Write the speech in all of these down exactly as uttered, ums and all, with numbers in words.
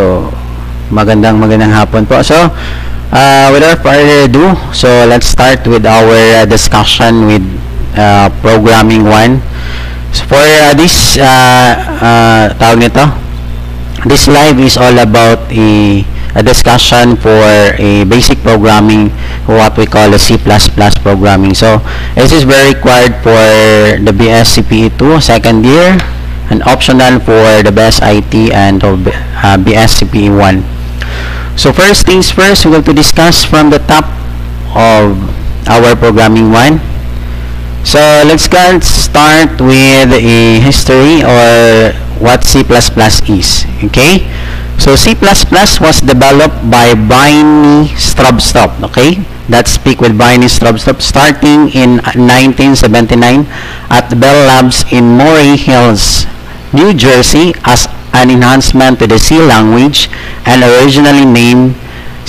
So magandang magandang hapon po. So uh, without further ado, so let's start with our uh, discussion with uh, programming one. So for uh, this uh, uh, tawag nito, this live is all about a a discussion for a basic programming, what we call a C++ programming. So this is very required for the B S C P E two second year and optional for the B S I T and uh, B S C P E one. So first things first, we're going to discuss from the top of our programming one. So let's get start with a history or what C++ is. Okay, so C++ was developed by Bjarne Stroustrup. Okay, that's speak with Bjarne Stroustrup, starting in nineteen seventy-nine at Bell Labs in Murray Hills, New Jersey, as an enhancement to the C language and originally named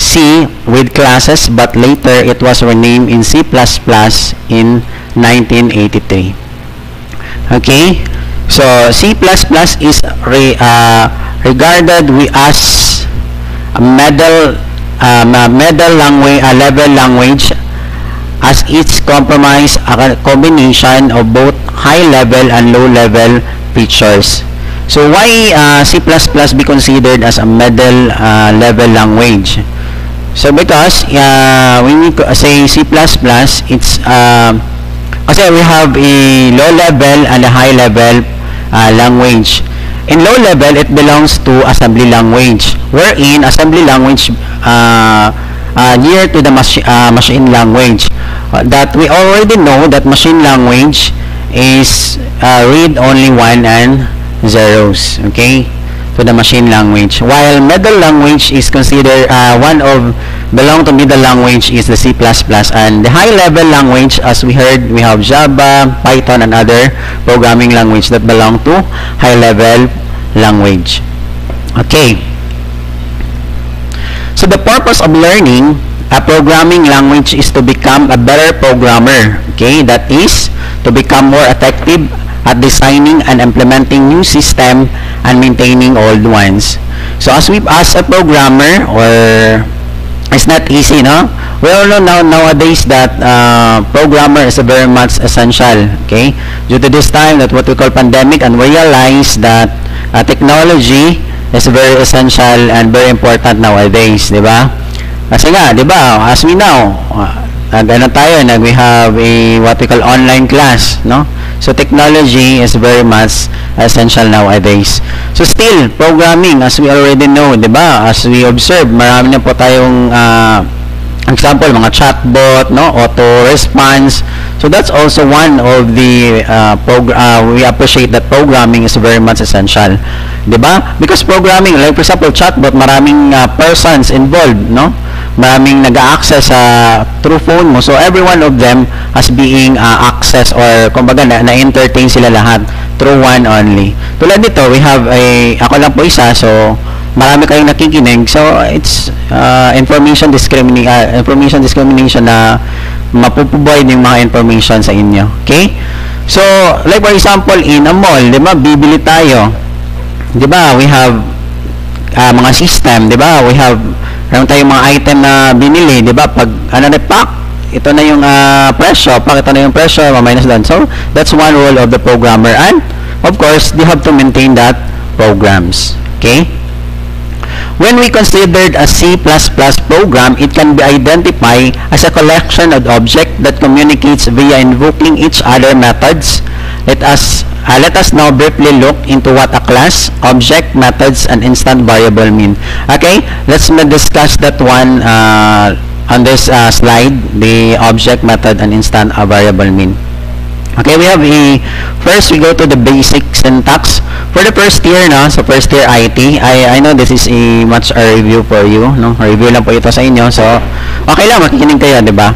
C with classes, but later it was renamed in C++ in nineteen eighty-three. Okay, so C++ is re, uh, regarded we as a middle um, a middle language, a level language, as it's compromise a combination of both high level and low level features. So why uh, C++ be considered as a middle uh, level language? So because uh, when we say C++, it's uh, kasi we have a low level and a high level uh, language. In low level, it belongs to assembly language, wherein assembly language uh, uh, near to the machi uh, machine language. Uh, that we already know that machine language is uh, read only one and zeros, okay, to the machine language. While middle language is considered uh, one of belong to middle language is the C++, and the high level language, as we heard, we have Java, Python, and other programming language that belong to high level language. Okay, so the purpose of learning a programming language is to become a better programmer. Okay, that is to become more effective at designing and implementing new system and maintaining old ones. So as we as a programmer, or it's not easy, no? We all know now nowadays that uh, programmer is a very much essential. Okay, due to this time that what we call pandemic, and we realize that uh, technology is very essential and very important nowadays, di ba? Kasi nga, di ba? As we know, uh, ano tayo? Nag we have a what we call online class, no? So technology is very much essential nowadays. So still, programming, as we already know, di ba? As we observe, marami na po tayong uh, example, mga chatbot, no? Auto response. So that's also one of the uh, prog uh, we appreciate that programming is very much essential, di ba? Because programming, like for example, chatbot, maraming uh, persons involved, no? Maraming nag-access sa uh, through phone mo. So every one of them as being uh, access, or kumbaga na-entertain na sila lahat through one only. Tulad nito, we have a, ako lang po isa, so marami kayong nakikinig. So it's uh, information, discrimina uh, information discrimination na mapuprovide yung mga information sa inyo. Okay? So like for example, in a mall, di ba, bibili tayo. Di ba, we have uh, mga system, di ba, we have meron tayong mga item na binili, di ba? Pag ano na pack, ito na yung uh, presyo, pack ito na yung presyo, minus doon. So that's one role of the programmer, and of course they have to maintain that programs. Okay? When we considered a C++ program, it can be identified as a collection of objects that communicates via invoking each other methods. Let us Uh, let us now briefly look into what a class, object, methods, and instant variable mean. Okay, let's discuss that one uh, on this uh, slide, the object, method, and instant uh, variable mean. Okay, we have a, first we go to the basic syntax. For the first year, no, so first year I T, I, I know this is a much a review for you, no? Review lang po ito sa inyo, so okay lang, makikinig kayo, di ba?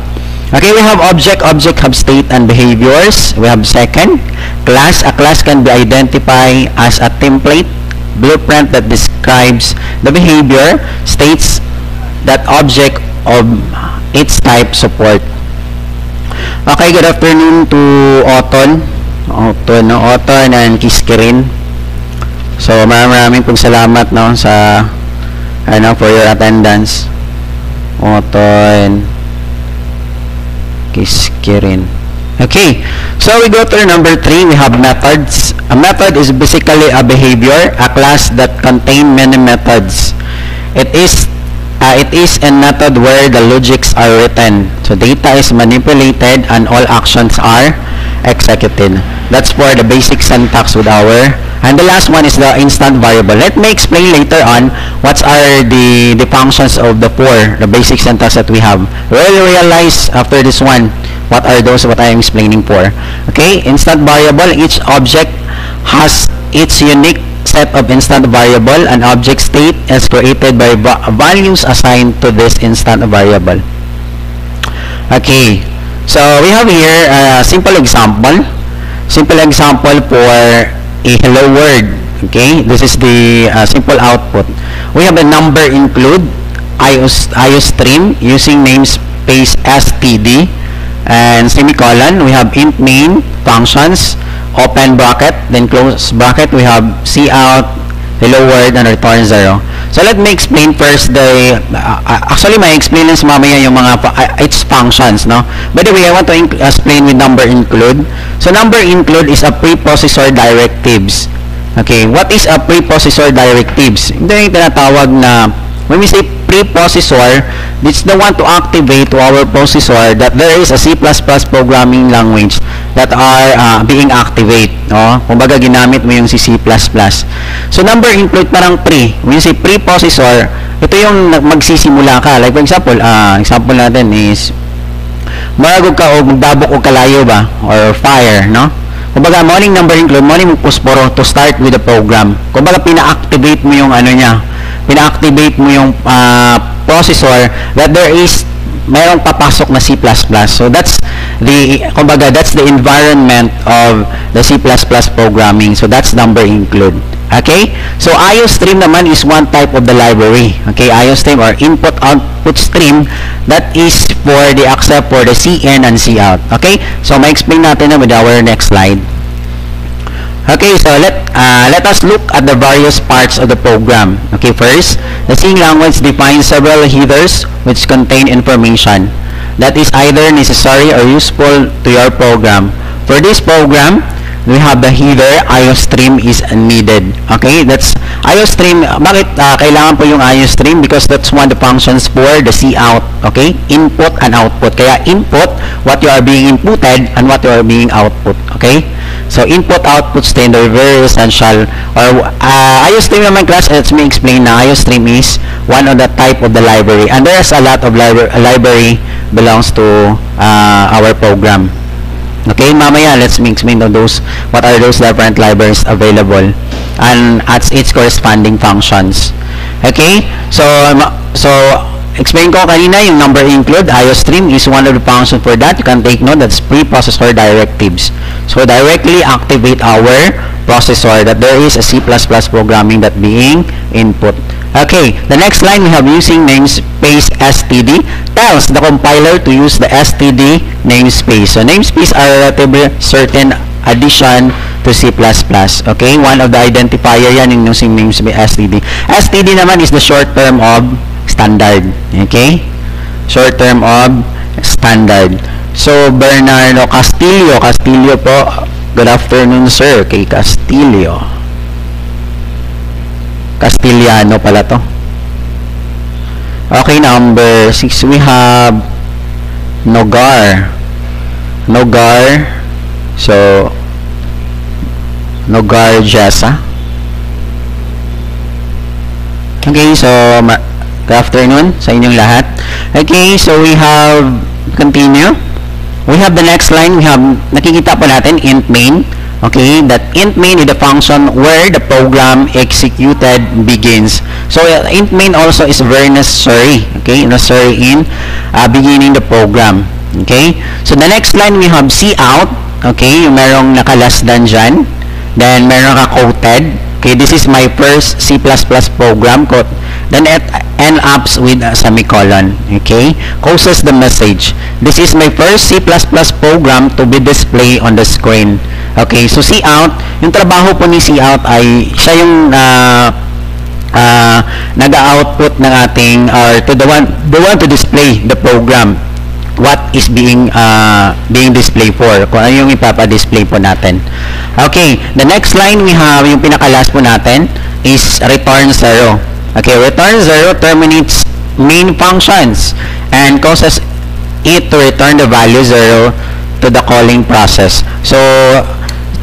Okay, we have object, object have state and behaviors. We have second, class. A class can be identified as a template, blueprint that describes the behavior, states that object of its type support. Okay, good afternoon to Oton. Oton, no? Oton and Kiskirin. So maraming pong salamat, no, sa ano, for your attendance. Oton Kiskirin. Okay, so we go to number three. We have methods. A method is basically a behavior, a class that contains many methods. It is Uh, it is a method where the logics are written. So data is manipulated and all actions are executed. That's for the basic syntax with our. And the last one is the instant variable. Let me explain later on what are the, the functions of the for, the basic syntax that we have. Well, you realize after this one what are those what I am explaining for. Okay, instant variable. Each object has its unique set of instant variable. An object state is created by va values assigned to this instant variable. Okay, so we have here a simple example. Simple example for a hello world. Okay, this is the uh, simple output. We have a number include iostream using namespace S T D and semicolon. We have int main functions. Open bracket, then close bracket. We have C out, hello world, and return zero. So let me explain first the. Uh, actually, may explain is mamaya yung mga uh, its functions, no. By the way, I want to explain with number include. So number include is a prepossessor directives. Okay, what is a prepossessor directives? Ito yung tinatawag na when we say prepossessor, it's the one to activate to our processor that there is a C plus plus programming language that are uh, being activate. No? Kumbaga, ginamit mo yung si C plus plus. So, number include parang pre. When you say prepossessor, ito yung magsisimula ka. Like, for example, uh, example natin is, maragog ka o magdabok o kalayo ba? Or fire, no? Kumbaga, morning number include, morning magpusporo to start with the program. Kumbaga, pina-activate mo yung ano niya. Pina-activate mo yung uh, processor that there is mayroong papasok na C plus plus. So that's the, kumbaga, that's the environment of the C plus plus programming. So that's number include. Okay? So iostream naman is one type of the library. Okay? iostream or input output stream, that is for the accept for the C in and C out. Okay? So ma-explain natin na with our next slide. Okay, so let uh, let us look at the various parts of the program. Okay, first, the C language defines several headers which contain information that is either necessary or useful to your program. For this program, we have the header iostream is needed. Okay, that's iostream. Bakit uh, kailangan po yung iostream? Because that's one of the functions for the C out. Okay, input and output. Kaya input, what you are being inputted and what you are being output. Okay. So, input-output standard, very essential. Or, uh, iostream naman class, let me explain na iostream is one of the type of the library. And there's a lot of libra library belongs to uh, our program. Okay, mamaya, let's me explain on those, what are those different libraries available and at its corresponding functions. Okay, so, so, explain ko kanina yung number include, iostream is one of the functions for that. You can take note, that's preprocessor directives. So directly activate our processor that there is a C plus plus programming that being input. Okay, the next line we have using namespace S T D tells the compiler to use the S T D namespace. So namespace are relatively certain addition to C plus plus. Okay, one of the identifier yan yung using namespace S T D. S T D naman is the short term of standard. Okay, short term of standard. So Bernardo Castillo, Castillo po, good afternoon sir. Okay, Castillo, Castiliano pala to. Okay, number six we have Nogar, Nogar, so Nogar Jessa. Okay, so good afternoon sa inyong lahat. Okay, so we have, continue. We have the next line. We have, nakikita po natin, int main. Okay, that int main is the function where the program executed begins. So, uh, int main also is very necessary. Okay, necessary in uh, beginning the program. Okay, so the next line we have C out. Okay, yung merong nakalasdan dyan. Then, merong ka-quoted. Okay, this is my first C plus plus program. Quote. Then it ends up with a semicolon. Okay, closes the message. This is my first C plus plus program to be displayed on the screen. Okay, so C out, yung trabaho po ni C out ay siya yung uh, uh, nag-output ng ating, or to the one, the one to display the program, what is being uh, being displayed for, kung ano yung ipapa-display po natin. Okay, the next line we have, yung pinaka-last po natin, is return zero. Okay, return zero terminates main functions and causes it to return the value zero to the calling process. So,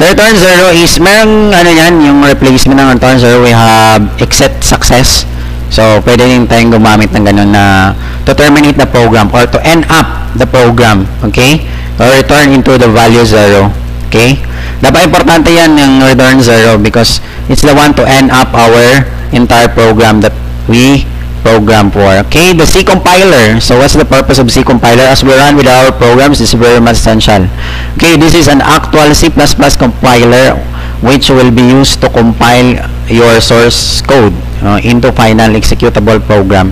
return zero is, merong ano yan, yung replacement ng return zero, we have except success. So, pwede rin tayong gumamit ng ganun na to terminate the program or to end up the program, okay? Or return into the value zero, okay? Dapat importante yan, yung return zero, because it's the one to end up our entire program that we program for. Okay, the C compiler. So, what's the purpose of C compiler? As we run with our programs, this is very much essential. Okay, this is an actual C plus plus compiler which will be used to compile your source code uh, into final executable program.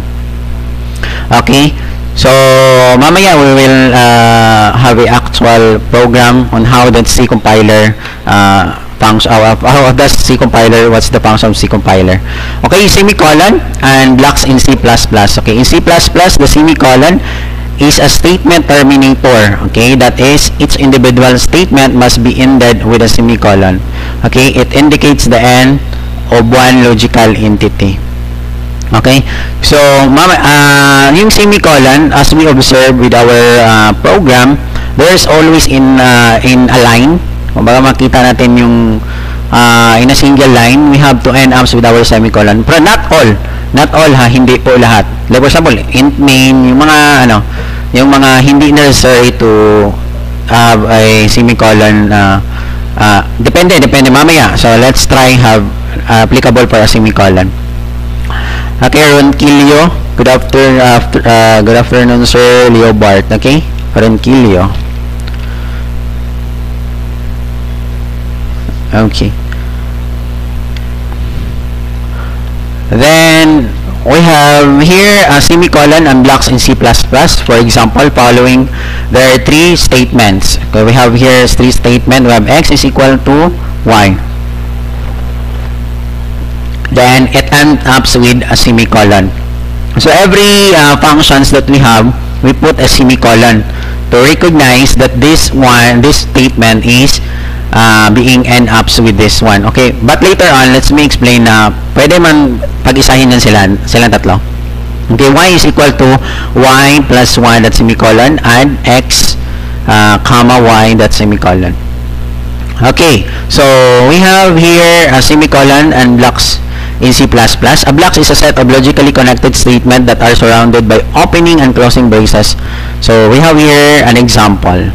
Okay, so mamaya we will uh, have an actual program on how that C compiler uh, function, uh, how does C compiler, what's the function of C compiler. Okay, semicolon and blocks in C plus plus. Okay, in C plus plus, the semicolon is a statement terminator. Okay, that is, each individual statement must be ended with a semicolon. Okay, it indicates the end of one logical entity. Okay, so mama, uh, yung semicolon, as we observe with our uh, program, there's always in uh, in a line. Kung baka makita natin yung uh, in a single line, we have to end up with our semicolon. Pero not all, not all ha, hindi po lahat. Like for example, int main, yung mga ano, yung mga hindi necessary to have a semicolon. Uh, uh, depende, depende mamaya. So let's try have uh, applicable for a semicolon. Okay, Ronkilio. Good afternoon, after, uh, good afternoon, sir Leo Bart. Okay, Ronkilio. Okay. Then we have here a semicolon and blocks in C plus plus. For example, following, there are three statements. Okay, we have here three statements. We have x is equal to y. Then it ends up with a semicolon. So every uh, functions that we have, we put a semicolon to recognize that this one, this statement is uh, being end up with this one. Okay, but later on, let's me explain na pwede man pag-isahin yan sila, silang tatlo. Okay, y is equal to y plus one, that semicolon, and x, uh, comma y, that semicolon. Okay, so we have here a semicolon and blocks in C plus plus. A block is a set of logically connected statements that are surrounded by opening and closing braces. So we have here an example.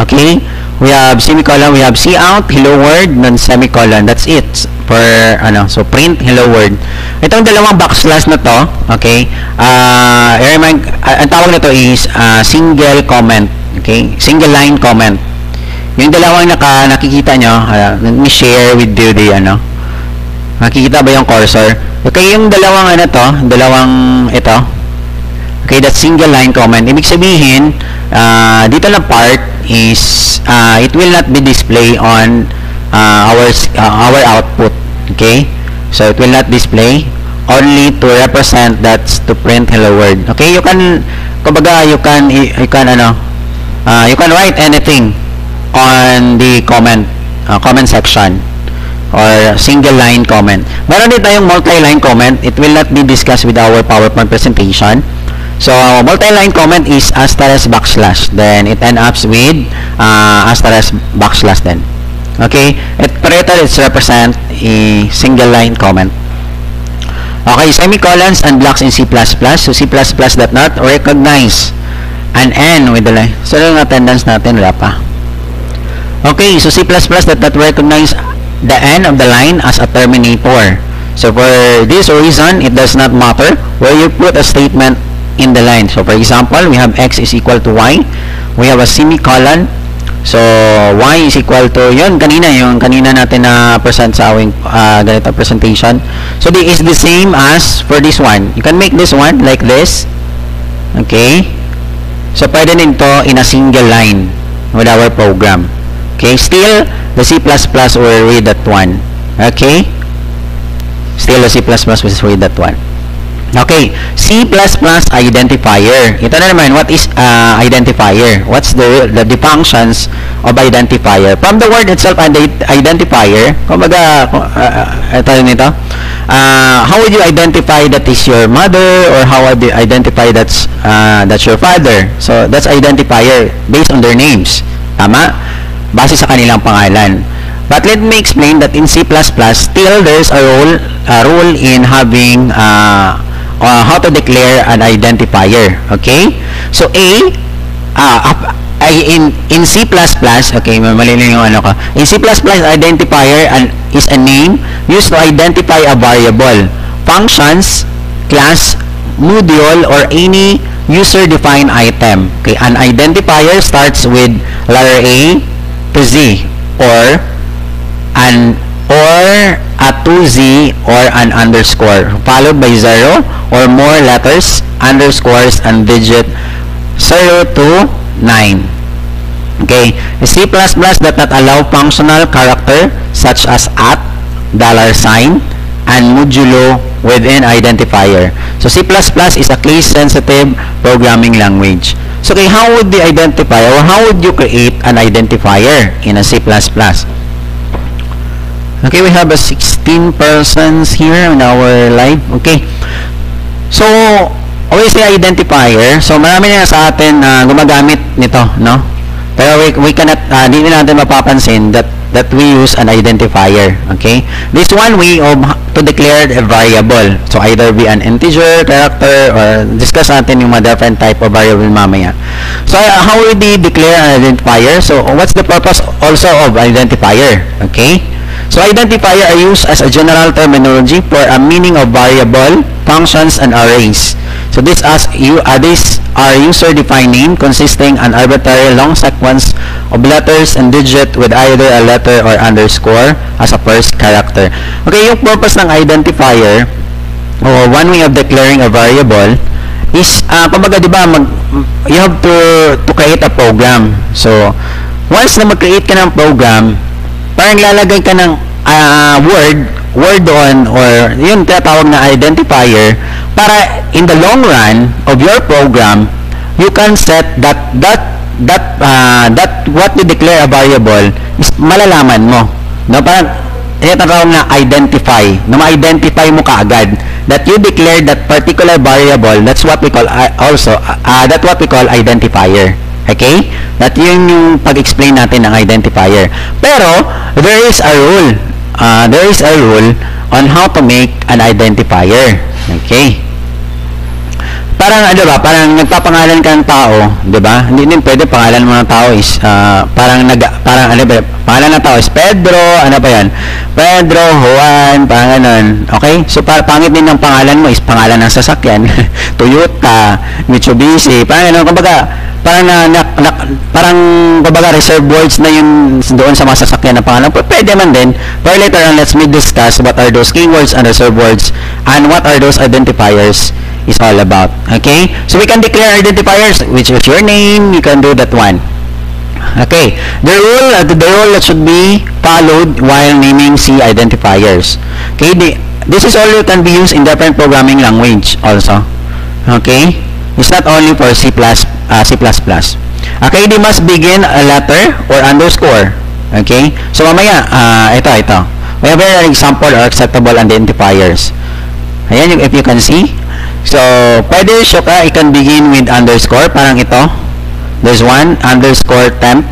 Okay, we have semicolon, we have C out, hello world, non semicolon. That's it for ano, so print hello world. Itong dalawang backslash na to, okay? Ah, uh, remind, uh, ang tawag nito is uh, single comment, okay? Single line comment. Yung dalawang naka nakikita nyo, uh, let me share with you the ano. Nakikita ba yung cursor? Okay, yung dalawang ano to, dalawang ito. Okay, that single line comment. Ibig sabihin, uh, dito na part is, uh, it will not be display on uh, our, uh, our output. Okay? So, it will not display, only to represent that, to print hello world. Okay, you can, kumbaga, you can, you can ano, uh, you can write anything on the comment, uh, comment section, or single line comment. Meron din tayong multi-line comment. It will not be discussed with our PowerPoint presentation. So, uh, multi-line comment is asterisk backslash. Then, it ends up with uh, asterisk backslash then. Okay? It later, it's represent a single line comment. Okay, semicolons and blocks in C plus plus. So, C plus plus that not recognize an end with the line. So, yung attendance natin, wala pa. Okay, so C plus plus that not recognize the end of the line as a terminator. So for this reason, it does not matter where you put a statement in the line. So for example, we have x is equal to y. We have a semicolon. So y is equal to yun kanina, yung kanina natin na present sa awing uh, ganito presentation. So this is the same as for this one. You can make this one like this. Okay. So pwede nito in a single line with our program. Okay. Still, the C plus plus will read that one. Okay? Still C plus plus was with that one. Okay, C plus plus identifier. Ito na naman, what is uh, identifier? What's the, the the functions of identifier? From the word itself, identifier, kumbaga, uh, ito nito, uh, how would you identify that is your mother, or how would you identify that's, uh, that's your father? So, that's identifier based on their names. Tama? Base sa kanilang pangalan. But let me explain that in C plus plus, still there's a rule, a rule in having uh, Uh, how to declare an identifier. Okay, so a uh, in in C plus plus, okay, malilin yung ano ko. In C plus plus, identifier and is a name used to identify a variable, functions, class, module, or any user defined item. Okay, an identifier starts with letter A to Z, or an or a two Z or an underscore followed by zero or more letters, underscores, and digit zero to nine. Okay, C plus plus does not allow functional character such as at, dollar sign, and modulo within identifier. So C plus plus is a case sensitive programming language. So okay, how would the identifier, or how would you create an identifier in a C plus plus? Okay, we have a sixteen persons here in our live. Okay, so always the identifier. So marami na sa atin na uh, gumagamit nito, no? Pero we, we cannot, uh, di na natin mapapansin that that we use an identifier. Okay, this one way of to declare a variable. So either be an integer, character, or discuss natin yung mga different type of variable mamaya. So uh, how would we declare an identifier? So what's the purpose also of identifier? Okay. So, identifier are used as a general terminology for a meaning of variable, functions, and arrays. So, this as you, uh, these are user-defined name consisting an arbitrary long sequence of letters and digit with either a letter or underscore as a first character. Okay, yung purpose ng identifier, or one way of declaring a variable, is, uh, kumbaga, di ba, mag, you have to, to create a program. So, once na mag-create ka ng program, parang lalagay ka ng uh, word, word doon, or yun tinatawag na identifier, para in the long run of your program, you can set that, that, that, uh, that what you declare a variable, is malalaman mo. No? Parang tinatawag na identify, na ma-identify mo kaagad, that you declare that particular variable, that's what we call, uh, also, uh, that's what we call identifier. Okay? That yun yung pag-explain natin ng identifier. Pero, there is a rule. Uh, there is a rule on how to make an identifier. Okay? Parang, ano ba, parang nagpapangalan ka ng tao, di ba? Hindi din pwede pangalan mo ng tao is, uh, parang, nag, parang, ano ba, pangalan ng tao is Pedro, ano ba yan? Pedro, Juan, parang ganun. Okay? So, para, pangit din ng pangalan mo is pangalan ng sasakyan, Toyota, Mitsubishi, parang ganun, kumbaga, parang na, na, na parang babaga reserve words na yun doon sa mga sasakyan na pangalan. Pwede man din, but later on let's me discuss what are those keywords and reserve words and what are those identifiers is all about. Okay, so we can declare identifiers, which is your name, you can do that one. Okay, the rule the rule that should be followed while naming C identifiers. Okay, the, this is all can be used in different programming language also. Okay, it's not only for C plus plus. Uh, C plus plus. Okay, they must begin a letter or underscore. Okay? So, mamaya, uh, ito, ito. We have an example or acceptable identifiers. Ayan, if you can see. So, pwede siya ka, it can begin with underscore. Parang ito. There's one, underscore temp.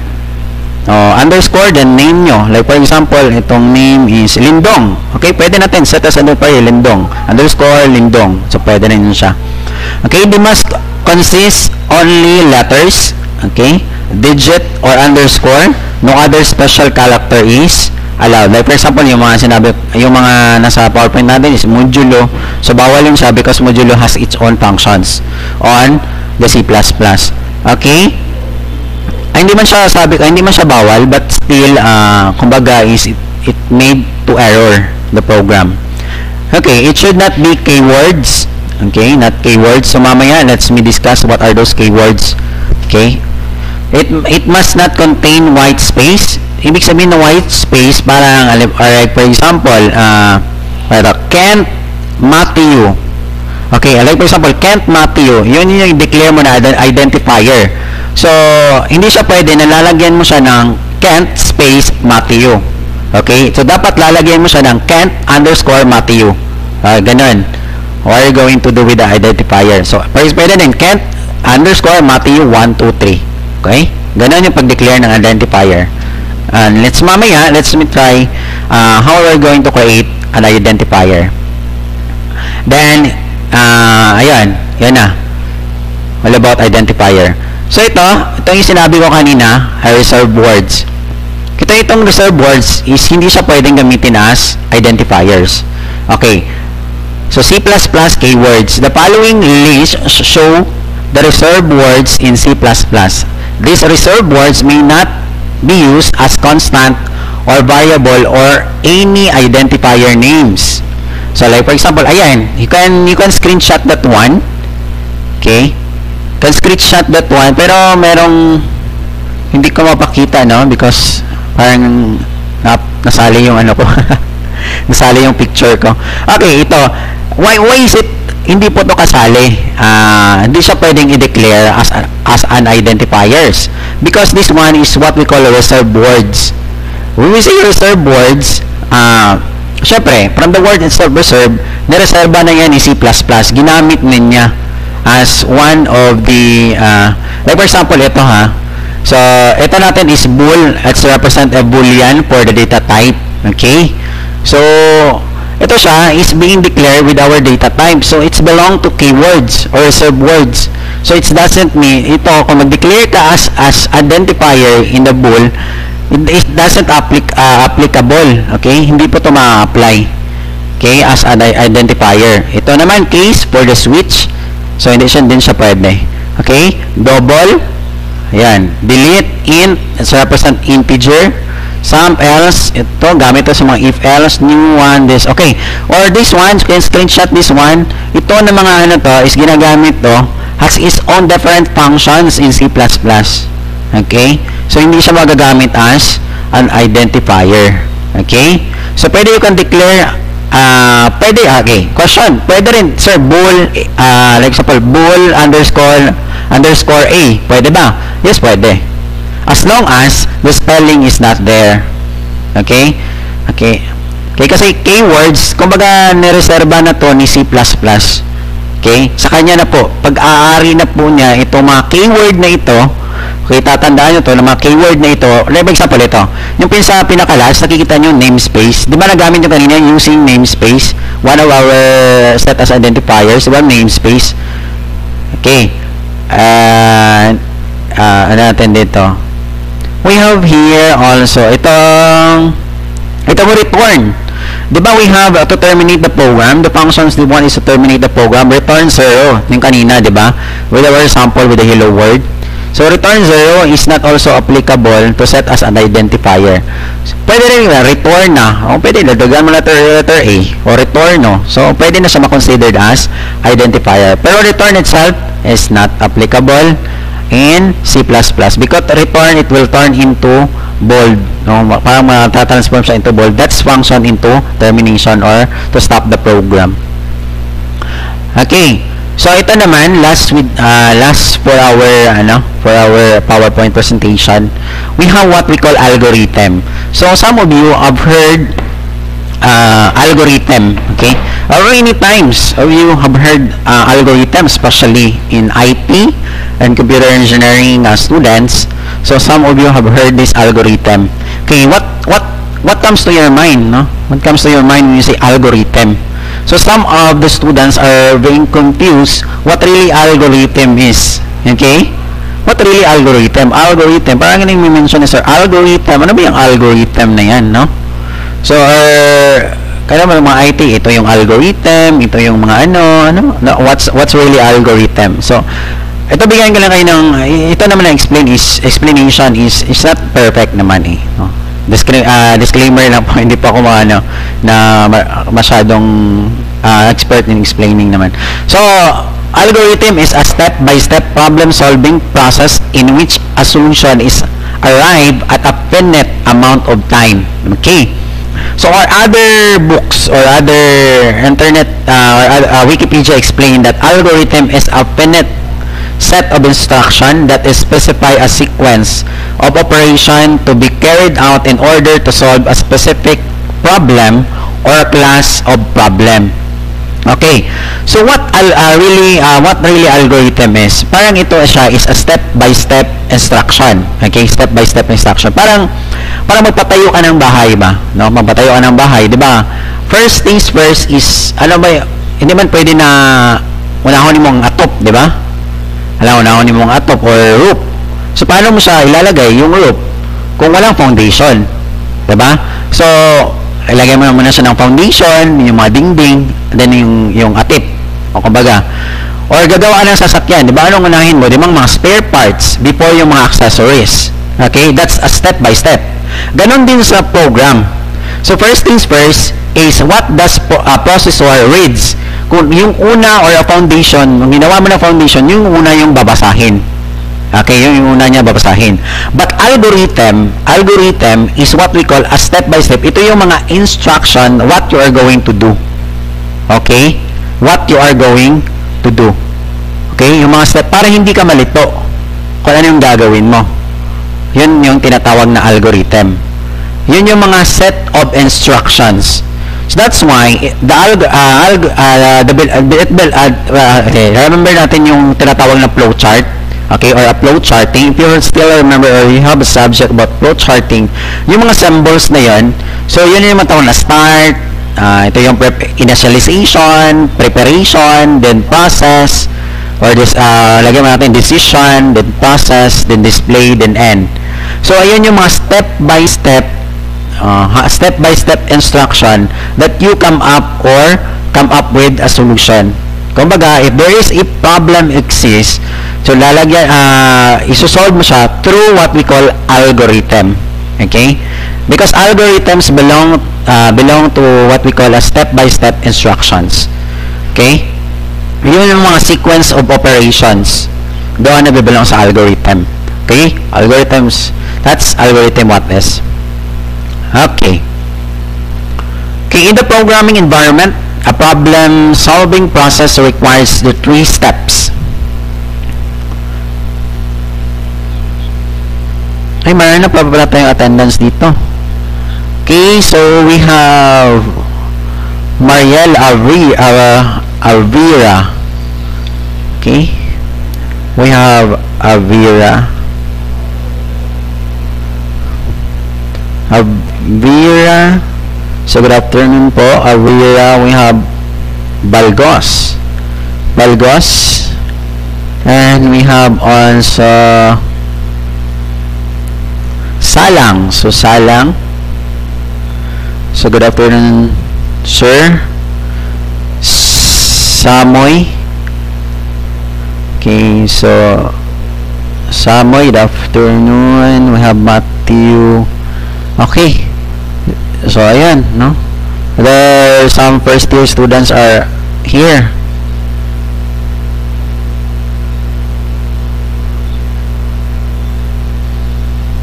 Oh, underscore, then name nyo. Like, for example, itong name is Lindong. Okay, pwede natin. Set as identifier, Lindong. Underscore, Lindong. So, pwede na yun siya. Okay, they must consist only letters, okay, digit or underscore, no other special character is allowed. Like for example, yung mga sinabi, yung mga nasa PowerPoint natin is modulo. So, bawal yung siya because modulo has its own functions on the C plus plus. Okay? Ay, hindi man siya sabi, ay, hindi man siya bawal, but still, uh, kumbaga, is it, it made to error the program. Okay, it should not be keywords. Okay, not keywords. So, mamaya, let's me discuss what are those keywords. Okay? It, it must not contain white space. Ibig sabihin na white space, parang, alright, for example, uh, Kent Matthew. Okay, like for example, Kent Matthew, yun yung i-declare mo na identifier. So, hindi siya pwede na lalagyan mo siya ng Kent space Matthew. Okay, so dapat lalagyan mo siya ng Kent underscore Matthew. Uh, ganun. What are you going to do with the identifier? So, pwede din Kent underscore Matthew one two three. Okay, ganun yung pag-declare ng identifier. And let's mamaya, let's try uh, how we're going to create an identifier. Then, uh, ayan, yan na. All about identifier. So, ito, ito yung sinabi ko kanina, reserved words. Ito itong reserved words is hindi siya pwedeng gamitin as identifiers. Okay. So, C plus plus keywords. The following list show the reserved words in C plus plus. These reserved words may not be used as constant or variable or any identifier names. So like for example, ayan, you can you can screenshot that one. Okay? You can screenshot that one, pero merong hindi ko mapakita, no? Because parang nap, nasali yung ano ko. Nasali yung picture ko. Okay, ito. Why why is it hindi po ito kasali? Uh, hindi siya pwedeng i-declare as, as an identifiers. Because this one is what we call reserved words. When we say reserved words, uh, syempre, from the word itself reserved, nireserva na yan ni C plus plus. Ginamit na niya as one of the, uh, like for example, ito ha. So, ito natin is bool. It's represent a boolean for the data type. Okay? So, ito siya is being declared with our data type. So, it's belong to keywords or reserved words. So, it doesn't mean, ito, kung mag-declare ka as, as identifier in the bool, it, it doesn't applic, uh, applicable. Okay? Hindi po ito ma-apply. Okay? As an identifier. Ito naman, case for the switch. So, hindi siya din siya pwede. Okay? Double. Ayan. Delete. Int. It's represent integer. Some else, ito, gamit ito sa mga if else, new one, this, okay. Or this one, you can screenshot this one. Ito na mga ano to, is ginagamit to, has its own different functions in C plus plus. Okay? So, hindi siya magagamit as an identifier. Okay? So, pwede you can declare, uh, pwede, okay, question, pwede rin, sir, bool, uh, like example, bool underscore, underscore A, pwede ba? Yes, pwede. As long as the spelling is not there. Okay? Okay. Okay, kasi keywords, kumbaga nireserba na to ni C plus plus. Okay? Sa kanya na po, pag-aari na po niya itong mga keyword na ito, okay, tatandaan nyo to, ng mga keyword na ito, like example ito, yung pinsa pinakalas, nakikita nyo namespace. Di ba nagamit nyo kanina using namespace? One of our set as identifiers, one namespace. Okay. Uh, uh, ano natin dito? We have here also itong ito mo return. Di ba we have uh, to terminate the program? The functions, the one is to terminate the program. Return zero. Yung kanina, di ba? With our sample with the hello world. So, return zero is not also applicable to set as an identifier. So, pwede rin na, return na. O, pwede, ladugan mo na letter A. O, return, no? So, pwede na siya makonsidered as identifier. Pero return itself is not applicable in C plus plus because return, it will turn into bold, no? Parang matatransform siya into bold. That's function into termination or to stop the program. Okay, so ito naman last with uh, last for our ano for our PowerPoint presentation, we have what we call algorithm. So some of you have heard uh, algorithm, okay, or many times of you have heard uh, algorithm, especially in I T and computer engineering uh, students. So some of you have heard this algorithm. Okay, what what what comes to your mind, no? What comes to your mind when you say algorithm? So some of the students are being confused what really algorithm is. Okay? What really algorithm? Algorithm. Parang ganun may mention ni sir, algorithm. Ano ba yung algorithm na yan, no? So, uh, kaya naman mga I T, ito yung algorithm, ito yung mga ano, ano? No, what's what's really algorithm? So, ito bigyan ko lang kayo ng, ito naman na explain is, explanation is, is not perfect naman eh. No? Disclaim, uh, disclaimer lang po, hindi pa ako mga ano, na masyadong uh, expert in explaining naman. So, algorithm is a step-by-step problem-solving process in which a solution is arrived at a finite amount of time. Okay? So our other books or other internet uh, uh, Wikipedia explained that algorithm is a finite set of instruction that is specify a sequence of operation to be carried out in order to solve a specific problem or class of problem. Okay, so what uh, really uh, what really algorithm is, parang ito siya is a step-by-step instruction. Okay, step-by-step instruction. Parang parang magpatayo ka ng bahay ba? No, magpatayo ka ng bahay, di ba? First things first is, alam ba, hindi man pwede na unahonin mong atop, di ba? Alam, unahonin mong atop or roof. So, paano mo siya ilalagay yung roof kung walang foundation? Di ba? So, ilagay mo na muna siya ng foundation, yung mga dingding, then yung, yung atip, o kumbaga. Or gagawa ng sasakyan, di ba? Anong unahin mo? Di ba, mga spare parts before yung mga accessories. Okay? That's a step-by-step. Ganon din sa program. So, first things first is what does pro uh, processor reads? Kung yung una or a foundation, kung ginawa mo na foundation, yung una yung babasahin. Okay, yun yung una niya babasahin. But algorithm, algorithm is what we call a step-by-step. Ito yung mga instruction, what you are going to do. Okay? What you are going to do. Okay? Yung mga step, para hindi ka malito kung ano yung gagawin mo. Yun yung tinatawag na algorithm. Yun yung mga set of instructions. So that's why the alg uh, alg uh, the bell, uh, uh, okay, remember natin yung tinatawag na flowchart. Okay, or a flowcharting. If you still remember or you have a subject about flowcharting, yung mga symbols na yun, so yun yung matawag na start, uh, ito yung prep initialization, preparation, then process, or this, uh, lagyan mo natin decision, then process, then display, then end. So, ayun yung mga step-by-step, step-by-step uh, instruction that you come up or come up with a solution. Kumbaga, if there is a problem exists, so lalagyan, uh, isusolve mo siya through what we call algorithm. Okay? Because algorithms belong uh, belong to what we call a step-by-step instructions. Okay? Yun yung mga sequence of operations. Doon na belong sa algorithm. Okay? Algorithms. That's algorithm what is. Okay. Okay, in the programming environment, a problem-solving process requires the three steps. Ay, mayroon na pala tayong attendance dito. Okay, so we have Mariel Alvira. Alvira. Okay. We have Alvira. Alvira. So, good afternoon po, Alvira. We have Balgos, Balgos, and we have also Salang. So, Salang. So, good afternoon, sir. Samoy. Okay, so Samoy, good afternoon. We have Matthew. Okay. So, ayan, no? There, some first-year students are here.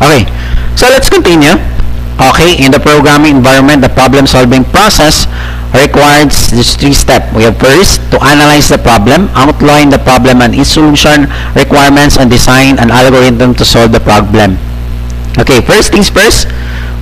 Okay. So, let's continue. Okay. In the programming environment, the problem-solving process requires these three steps. We have first, to analyze the problem, outline the problem and its solution, requirements, and design an algorithm to solve the problem. Okay. First things first.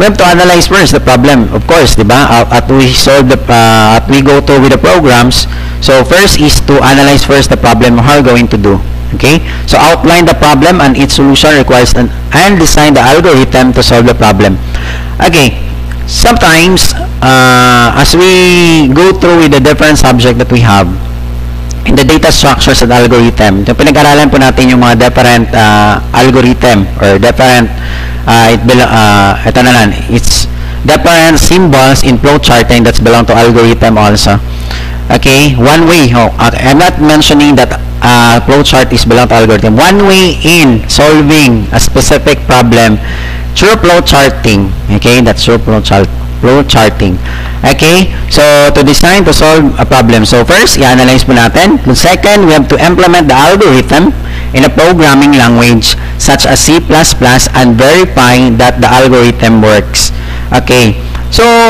We have to analyze first the problem, of course, diba? At we solve the, uh, at we go through with the programs. So first is to analyze first the problem, how we're going to do. Okay? So outline the problem and its solution requires an, and design the algorithm to solve the problem. Okay. Sometimes, uh, as we go through with the different subject that we have, in the data structures and algorithm, so pinag-aralan po natin yung mga different uh, algorithm or different uh, it uh, ito na lang, it's different symbols in flowcharting that's belong to algorithm also. Okay, one way, oh, I'm not mentioning that uh, flowchart is belong to algorithm. One way in solving a specific problem through flowcharting. Okay, that's through flowchart. Flowcharting. Okay? So, to design, to solve a problem. So, first, i-analyze mo natin. Second, we have to implement the algorithm in a programming language such as C plus plus and verify that the algorithm works. Okay? So,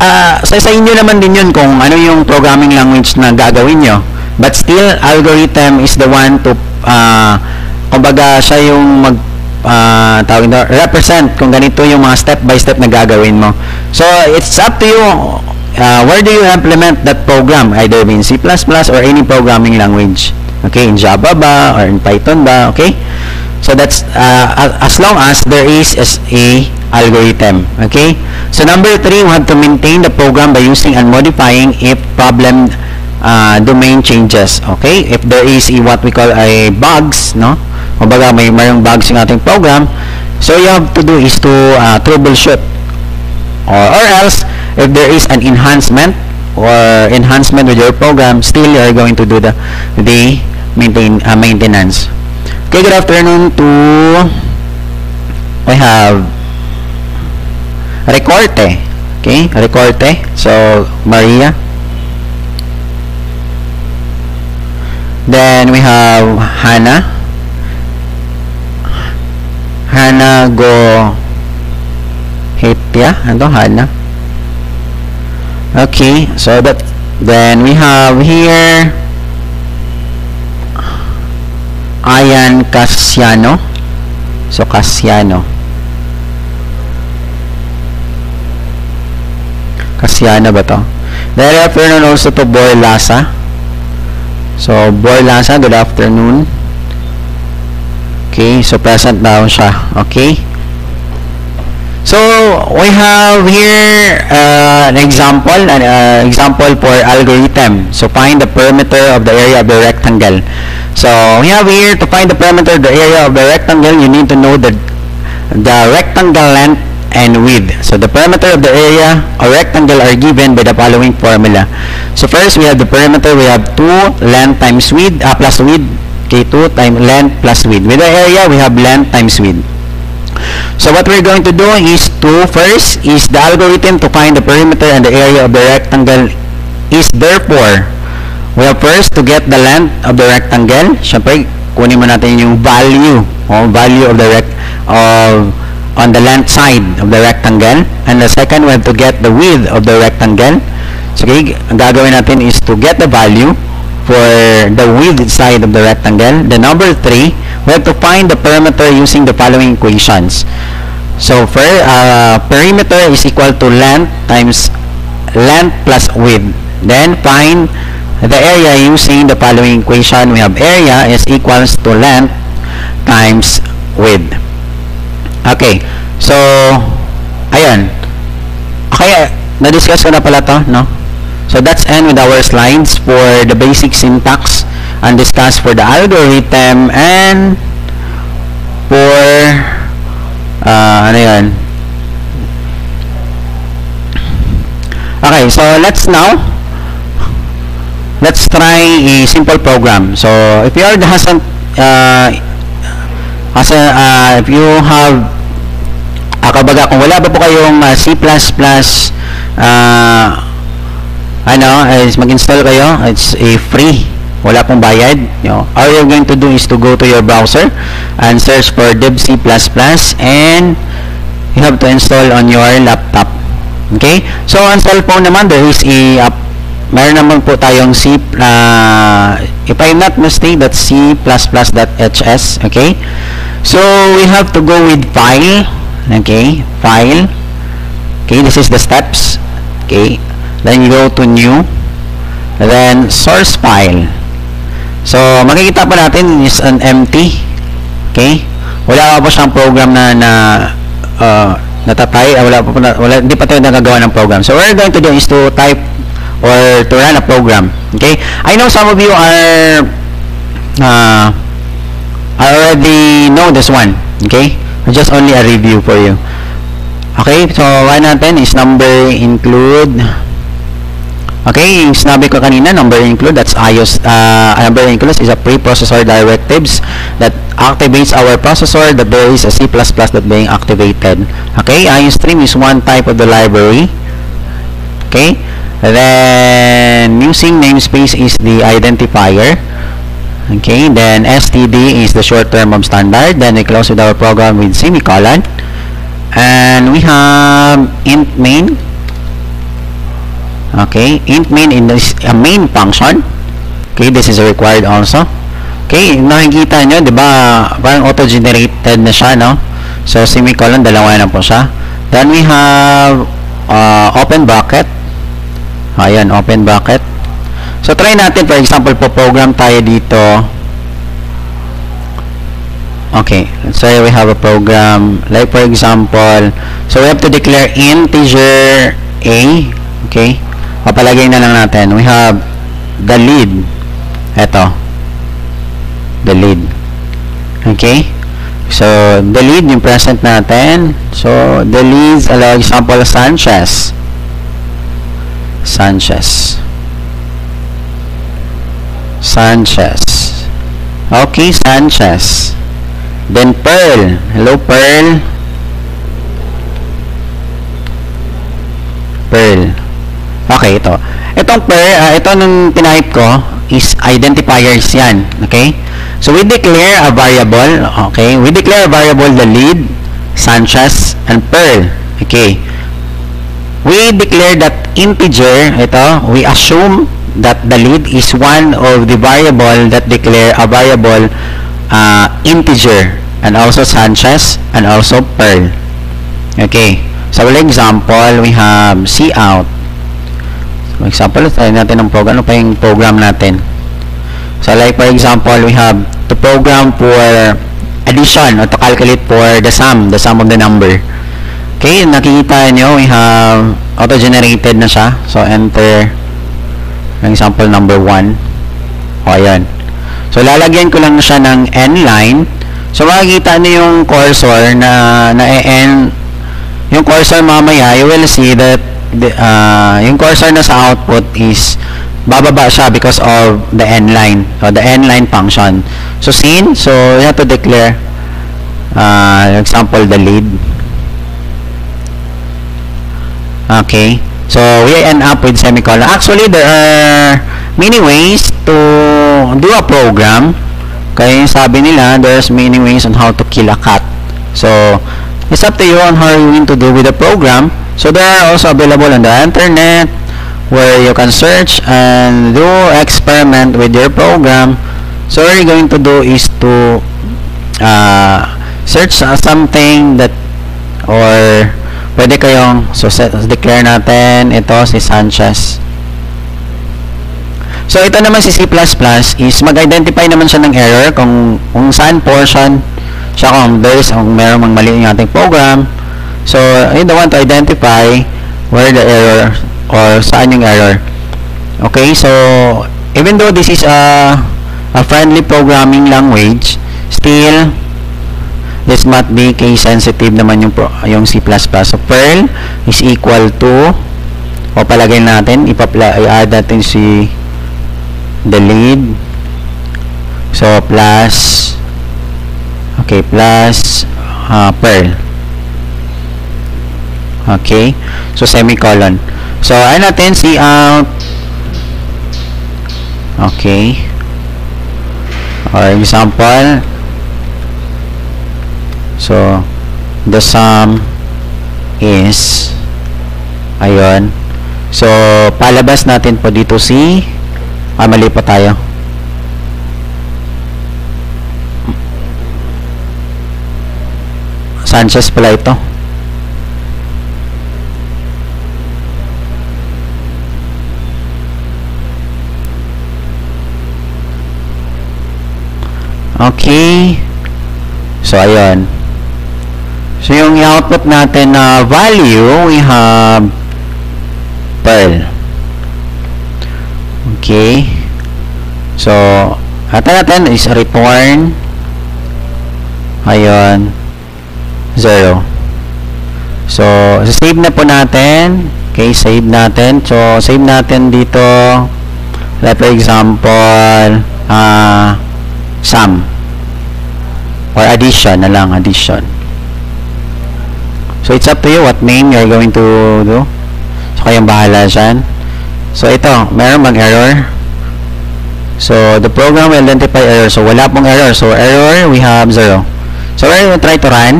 uh, sa, sa inyo naman din yun kung ano yung programming language na gagawin nyo. But still, algorithm is the one to, uh, kumbaga, siya yung mag, uh, tawag na, represent kung ganito yung mga step-by-step na gagawin mo. So, it's up to you. Uh, where do you implement that program? Either in C plus plus or any programming language. Okay, in Java ba? Or in Python ba? Okay? So, that's, uh, as long as there is a algorithm. Okay? So, number three, we have to maintain the program by using and modifying if problem uh, domain changes. Okay? If there is a, what we call a bugs, no? O baga, may mayroong bugs yung ating program. So, you have to do is to uh, troubleshoot. Or, or else, if there is an enhancement or enhancement with your program, still you are going to do the the maintain uh, maintenance. Okay, good afternoon to we have Recorte. Okay, Recorte. So Maria. Then we have Hannah. Hannah Go Hepia. Ano Hannah? Okay, so that then we have here Ayan Casiano. So Casiano, Casiano ba to? Then good afternoon also to Boy Lasa. So Boy Lasa, good afternoon. Okay, so present daw siya. Okay. So we have here uh, an example, an uh, example for algorithm. So find the perimeter of the area of the rectangle. So we have here to find the perimeter of the area of the rectangle, you need to know the the rectangle length and width. So the perimeter of the area or rectangle are given by the following formula. So first we have the perimeter, we have two length times width uh, plus width. Okay, two times length plus width. With the area we have length times width. So what we're going to do is to first is the algorithm to find the perimeter and the area of the rectangle is therefore we have first to get the length of the rectangle. Syempre kunin mo natin yung value o value of the rect of on the length side of the rectangle, and the second we have to get the width of the rectangle. So okay, ang gagawin natin is to get the value for the width side of the rectangle. The number three, we have to find the perimeter using the following equations. So for uh, perimeter is equal to length times length plus width. Then find the area using the following equation. We have area is equals to length times width. Okay. So ayan. Okay, na-discuss ko na pala to, no? So that's end with our slides for the basic syntax and discuss for the algorithm and for uh, ano yan? Okay, so let's now let's try a simple program. So if you are hasn't uh, as a, uh, if you have akabaga ah, kung wala ba po kayong uh, C plus plus uh, ano is mag-install kayo, it's a free, wala pong bayad, you know. All you're going to do is to go to your browser and search for Dev C plus plus and you have to install on your laptop. Okay? So on cellphone naman there is a app, meron naman po tayong C, uh, if I'm not mistaken, that's C plus plus dot H S. Okay? So we have to go with file. Okay? File. Okay? This is the steps. Okay? Then you go to new. Then source file. So, makikita pa natin is an empty. Okay? Wala pa po siyang program na na uh, natatay. Wala pa po, wala, hindi pa tayo nagagawa ng program. So, what we're going to do is to type or to run a program. Okay? I know some of you are uh, already know this one. Okay? Just only a review for you. Okay? So, one natin is number include. Okay, yung sinabi ko kanina, number include, that's iOS, uh, number include is a preprocessor directives that activates our processor that there is a C plus plus that being activated. Okay, iostream is one type of the library. Okay, then using namespace is the identifier. Okay, then S T D is the short term of standard. Then we close with our program with semicolon. And we have int main. Okay, int main is a main function. Okay, this is required also. Okay, nakikita nyo, di ba, parang auto-generated na siya, no? So, semicolon, dalawa na po siya. Then, we have uh, open bracket. Ayan, open bracket. So, try natin, for example, po program tayo dito. Okay, let's say we have a program. Like, for example, so we have to declare integer A. Okay, papalagay na lang natin. We have the lead. Eto. The lead. Okay, so the lead yung present natin. So the leads, for example, Sanchez. Sanchez. Sanchez. Okay, Sanchez. Then Pearl. Hello, Pearl. Pearl. Okay, ito. Itong Pearl, uh, ito nung tinipe ko is identifiers yan. Okay. So, we declare a variable, okay? We declare a variable, the lead, Sanchez, and Pearl, okay? We declare that integer, ito, we assume that the lead is one of the variable that declare a variable uh, integer, and also Sanchez, and also Pearl, okay? So, for example, we have C out. For example, tayo natin ng program, ano pa yung program natin? So, like for example, we have to program for addition or to calculate for the sum, the sum of the number. Okay, nakikita nyo, we have auto-generated na siya. So, enter, for example, number one. O, ayan. So, lalagyan ko lang siya ng n-line. So, makikita nyo yung cursor na na-n. Yung cursor mamaya, you will see that the, uh, yung cursor na sa output is bababa siya because of the n-line or the n-line function. So, seen, so you have to declare uh, example, the lead. Okay. So, we end up with semicolon. Actually, there are many ways to do a program. Kaya sabi nila, there's many ways on how to kill a cat. So, it's up to you on how you want to do with the program. So, they are also available on the internet, where you can search and do experiment with your program. So what you're going to do is to uh, search uh, something that, or pwede kayong, so set, declare natin ito si Sanchez. So ito naman si C plus plus is mag-identify naman siya ng error kung, kung saan portion siya, kung there's, kung merong mali yung ating program. So you don't want to identify where the error or saan yung error. Okay, so even though this is a, a friendly programming language, still this must be case sensitive naman yung, yung C plus plus. So Perl is equal to, o palagay natin, i-add natin si the lead. So plus, okay, plus uh, Perl. Okay, so semicolon. So, ayan natin, see out. Okay. For example, so, the sum is, ayun. So, palabas natin po dito si, ah, mali pa tayo. Sanchez pala ito. Okay. So, ayan. So, yung i-output natin na value, we have Perl. Okay. So, atin natin is return. Ayan. Zero. So, save na po natin. Okay, save natin. So, save natin dito. Like, for example, ah, uh, sum. Or addition na lang, addition. So, it's up to you what name you're going to do. So, kayong bahala dyan. So, ito, meron mag error. So, the program will identify error. So, wala pong error. So, error, we have zero. So, we're going to try to run.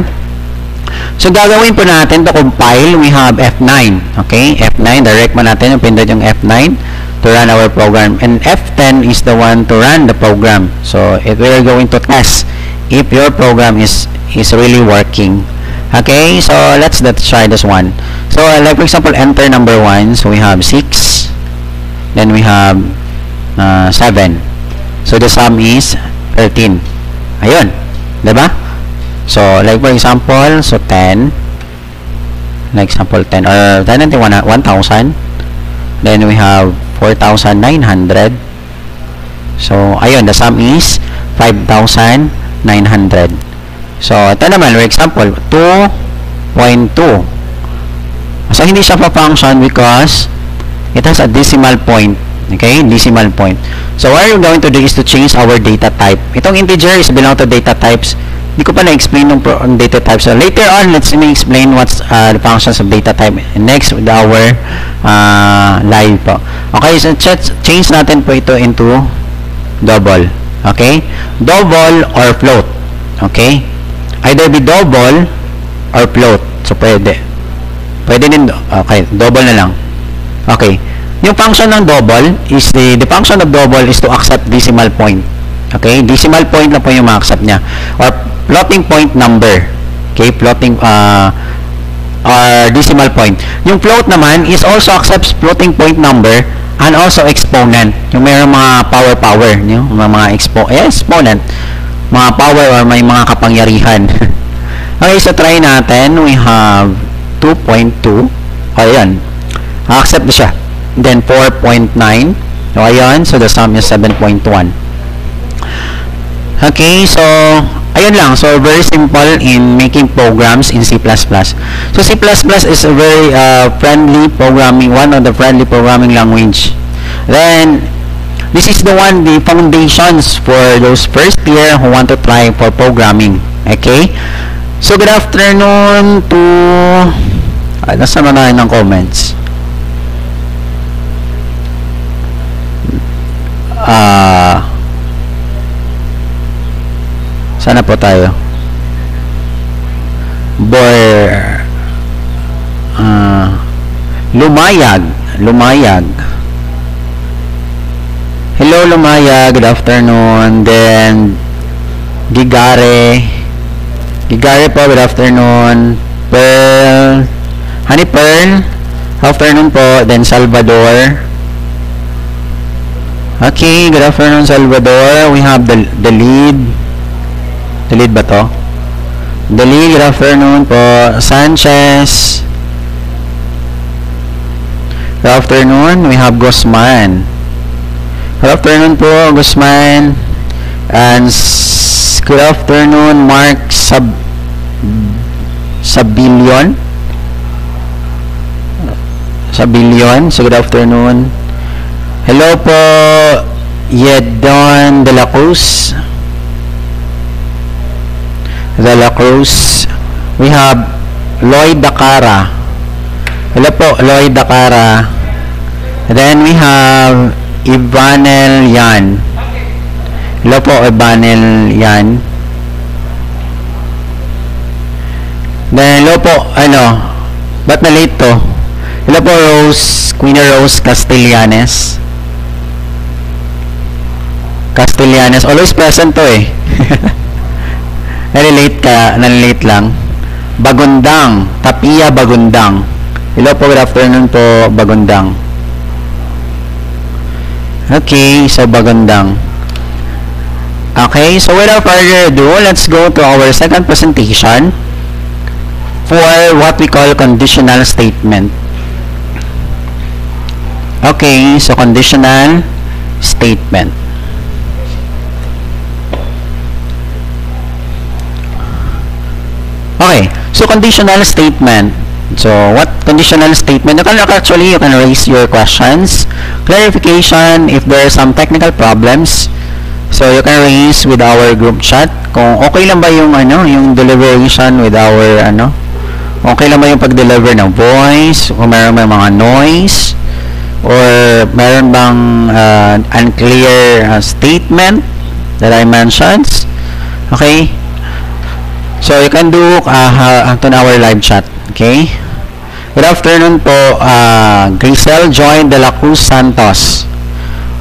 So, gagawin po natin to compile, we have F nine. Okay, F nine, direct mo natin, pindot yung F nine to run our program. And F ten is the one to run the program. So, it will go into test if your program is is really working. Okay, so let's let's try this one. So, like for example, enter number one. So, we have six. Then, we have uh, seven. So, the sum is thirteen. Ayun. Diba? So, like for example, so ten. Like example, ten. Or, ten natin, one thousand. Then, we have four thousand nine hundred. So, ayun. The sum is five thousand nine hundred. So, ito naman, for example, two point two. So, hindi siya pa-function because it has a decimal point. Okay? Decimal point. So, what we're going to do is to change our data type. Itong integer is belong to data types. Hindi ko pa na-explain ng data types. So, later on, let's explain what's uh, the functions of data type. Next, with our uh, live po. Okay? So, change natin po ito into double. Okay? Double or float. Okay? Either be double or float. So, pwede. Pwede din. Okay. Double na lang. Okay. Yung function ng double is the, the function of double is to accept decimal point. Okay? Decimal point na po yung ma-accept niya. Or floating point number. Okay? Floating, uh, or decimal point. Yung float naman is also accepts floating point number and also exponent. Yung mayroong mga power-power. Yung mga expo eh, exponent. Mga power or may mga kapangyarihan. Okay, so try natin. We have two point two. Ayan. Accept siya. Then four point nine. So, ayan. So, the sum is seven point one. Okay, so, ayan lang. So, very simple in making programs in C plus plus. So, C plus plus is a very uh, friendly programming, one of the friendly programming language. Then, this is the one, the foundations for those first year who want to try for programming. Okay? So, good afternoon to... Ah, nasa manahin ng comments. Ah... Uh, sana po tayo? Bor... Uh, lumayag. Lumayag. Hello, Lumaya. Good afternoon. Then, Gigare. Gigare po, good afternoon. Pearl. Honey Pearl. Afternoon po. Then, Salvador. Okay, good afternoon, Salvador. We have the, the lead. The lead ba to? The lead, good afternoon po. Sanchez. Good afternoon. We have Guzman. Good afternoon po, Guzman. And good afternoon, Mark Sab Sabilion. Sabilion. So, good afternoon. Hello po, Yedon De La Cruz. De La Cruz. We have Lloyd Dakara. Hello po, Lloyd Dakara. Then we have Ibanel Yan. Hello po, Ibanel Yan. Then, hello po, ano, ba't na late to? Hello po, Rose, Queen Rose Castellanes. Castellanes, always present to eh. Nalilate ka, nalilate lang. Bagundang, Tapia Bagundang. Hello po, good afternoon po, Bagundang. Okay, so Bagundang. Okay, so without further ado, let's go to our second presentation for what we call conditional statement. Okay, so conditional statement. Okay, so conditional statement. So, what conditional statement? You can actually, you can raise your questions. Clarification, if there are some technical problems. So, you can raise with our group chat. Kung okay lang ba yung, ano, yung deliberation with our, ano, okay lang ba yung pag-deliver ng voice, o meron may mga noise, or meron bang uh, unclear uh, statement that I mentioned. Okay? So you can do uh, to our live chat. Okay. Good afternoon po, uh, Grisel joined De La Cruz Santos.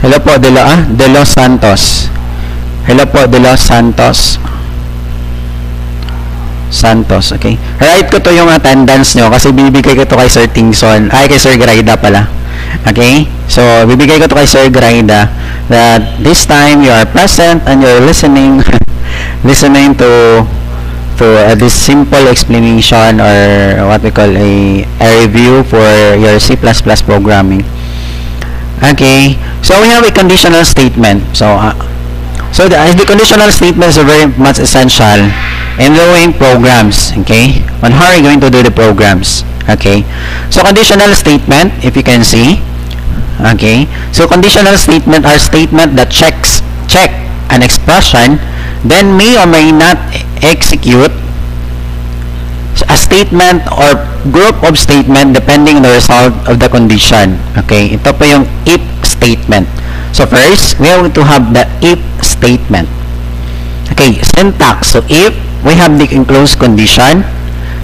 Hello po, De, La, ah, De Los Santos. Hello po, De Los Santos. Santos, okay. Write ko to yung attendance nyo kasi bibigay ko to kay Sir Tingson. Ay, kay Sir Graida pala. Okay? So, bibigay ko to kay Sir Graida that this time you are present and you're listening listening to to uh, this simple explanation or what we call a, a review for your C plus plus programming. Okay, so we have a conditional statement. So, uh, so the, uh, the conditional statements are very much essential in doing programs. Okay, on how are you going to do the programs? Okay, so conditional statement, if you can see. Okay, so conditional statement are statement that checks check an expression, then may or may not execute a statement or group of statement depending on the result of the condition. Okay, ito po yung if statement. So first, we have to have the if statement. Okay, syntax. So if we have the enclosed condition,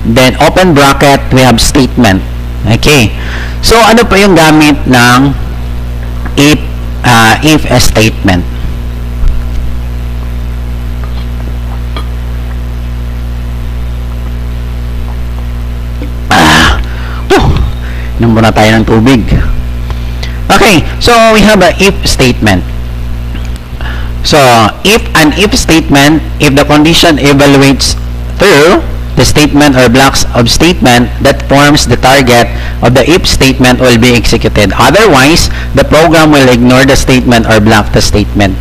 then open bracket, we have statement. Okay, so ano po yung gamit ng if, uh, if statement? Inom muna tayo ng tubig. Okay, so we have a if statement. So, if an if statement, if the condition evaluates through the statement or blocks of statement that forms the target of the if statement will be executed. Otherwise, the program will ignore the statement or block the statement.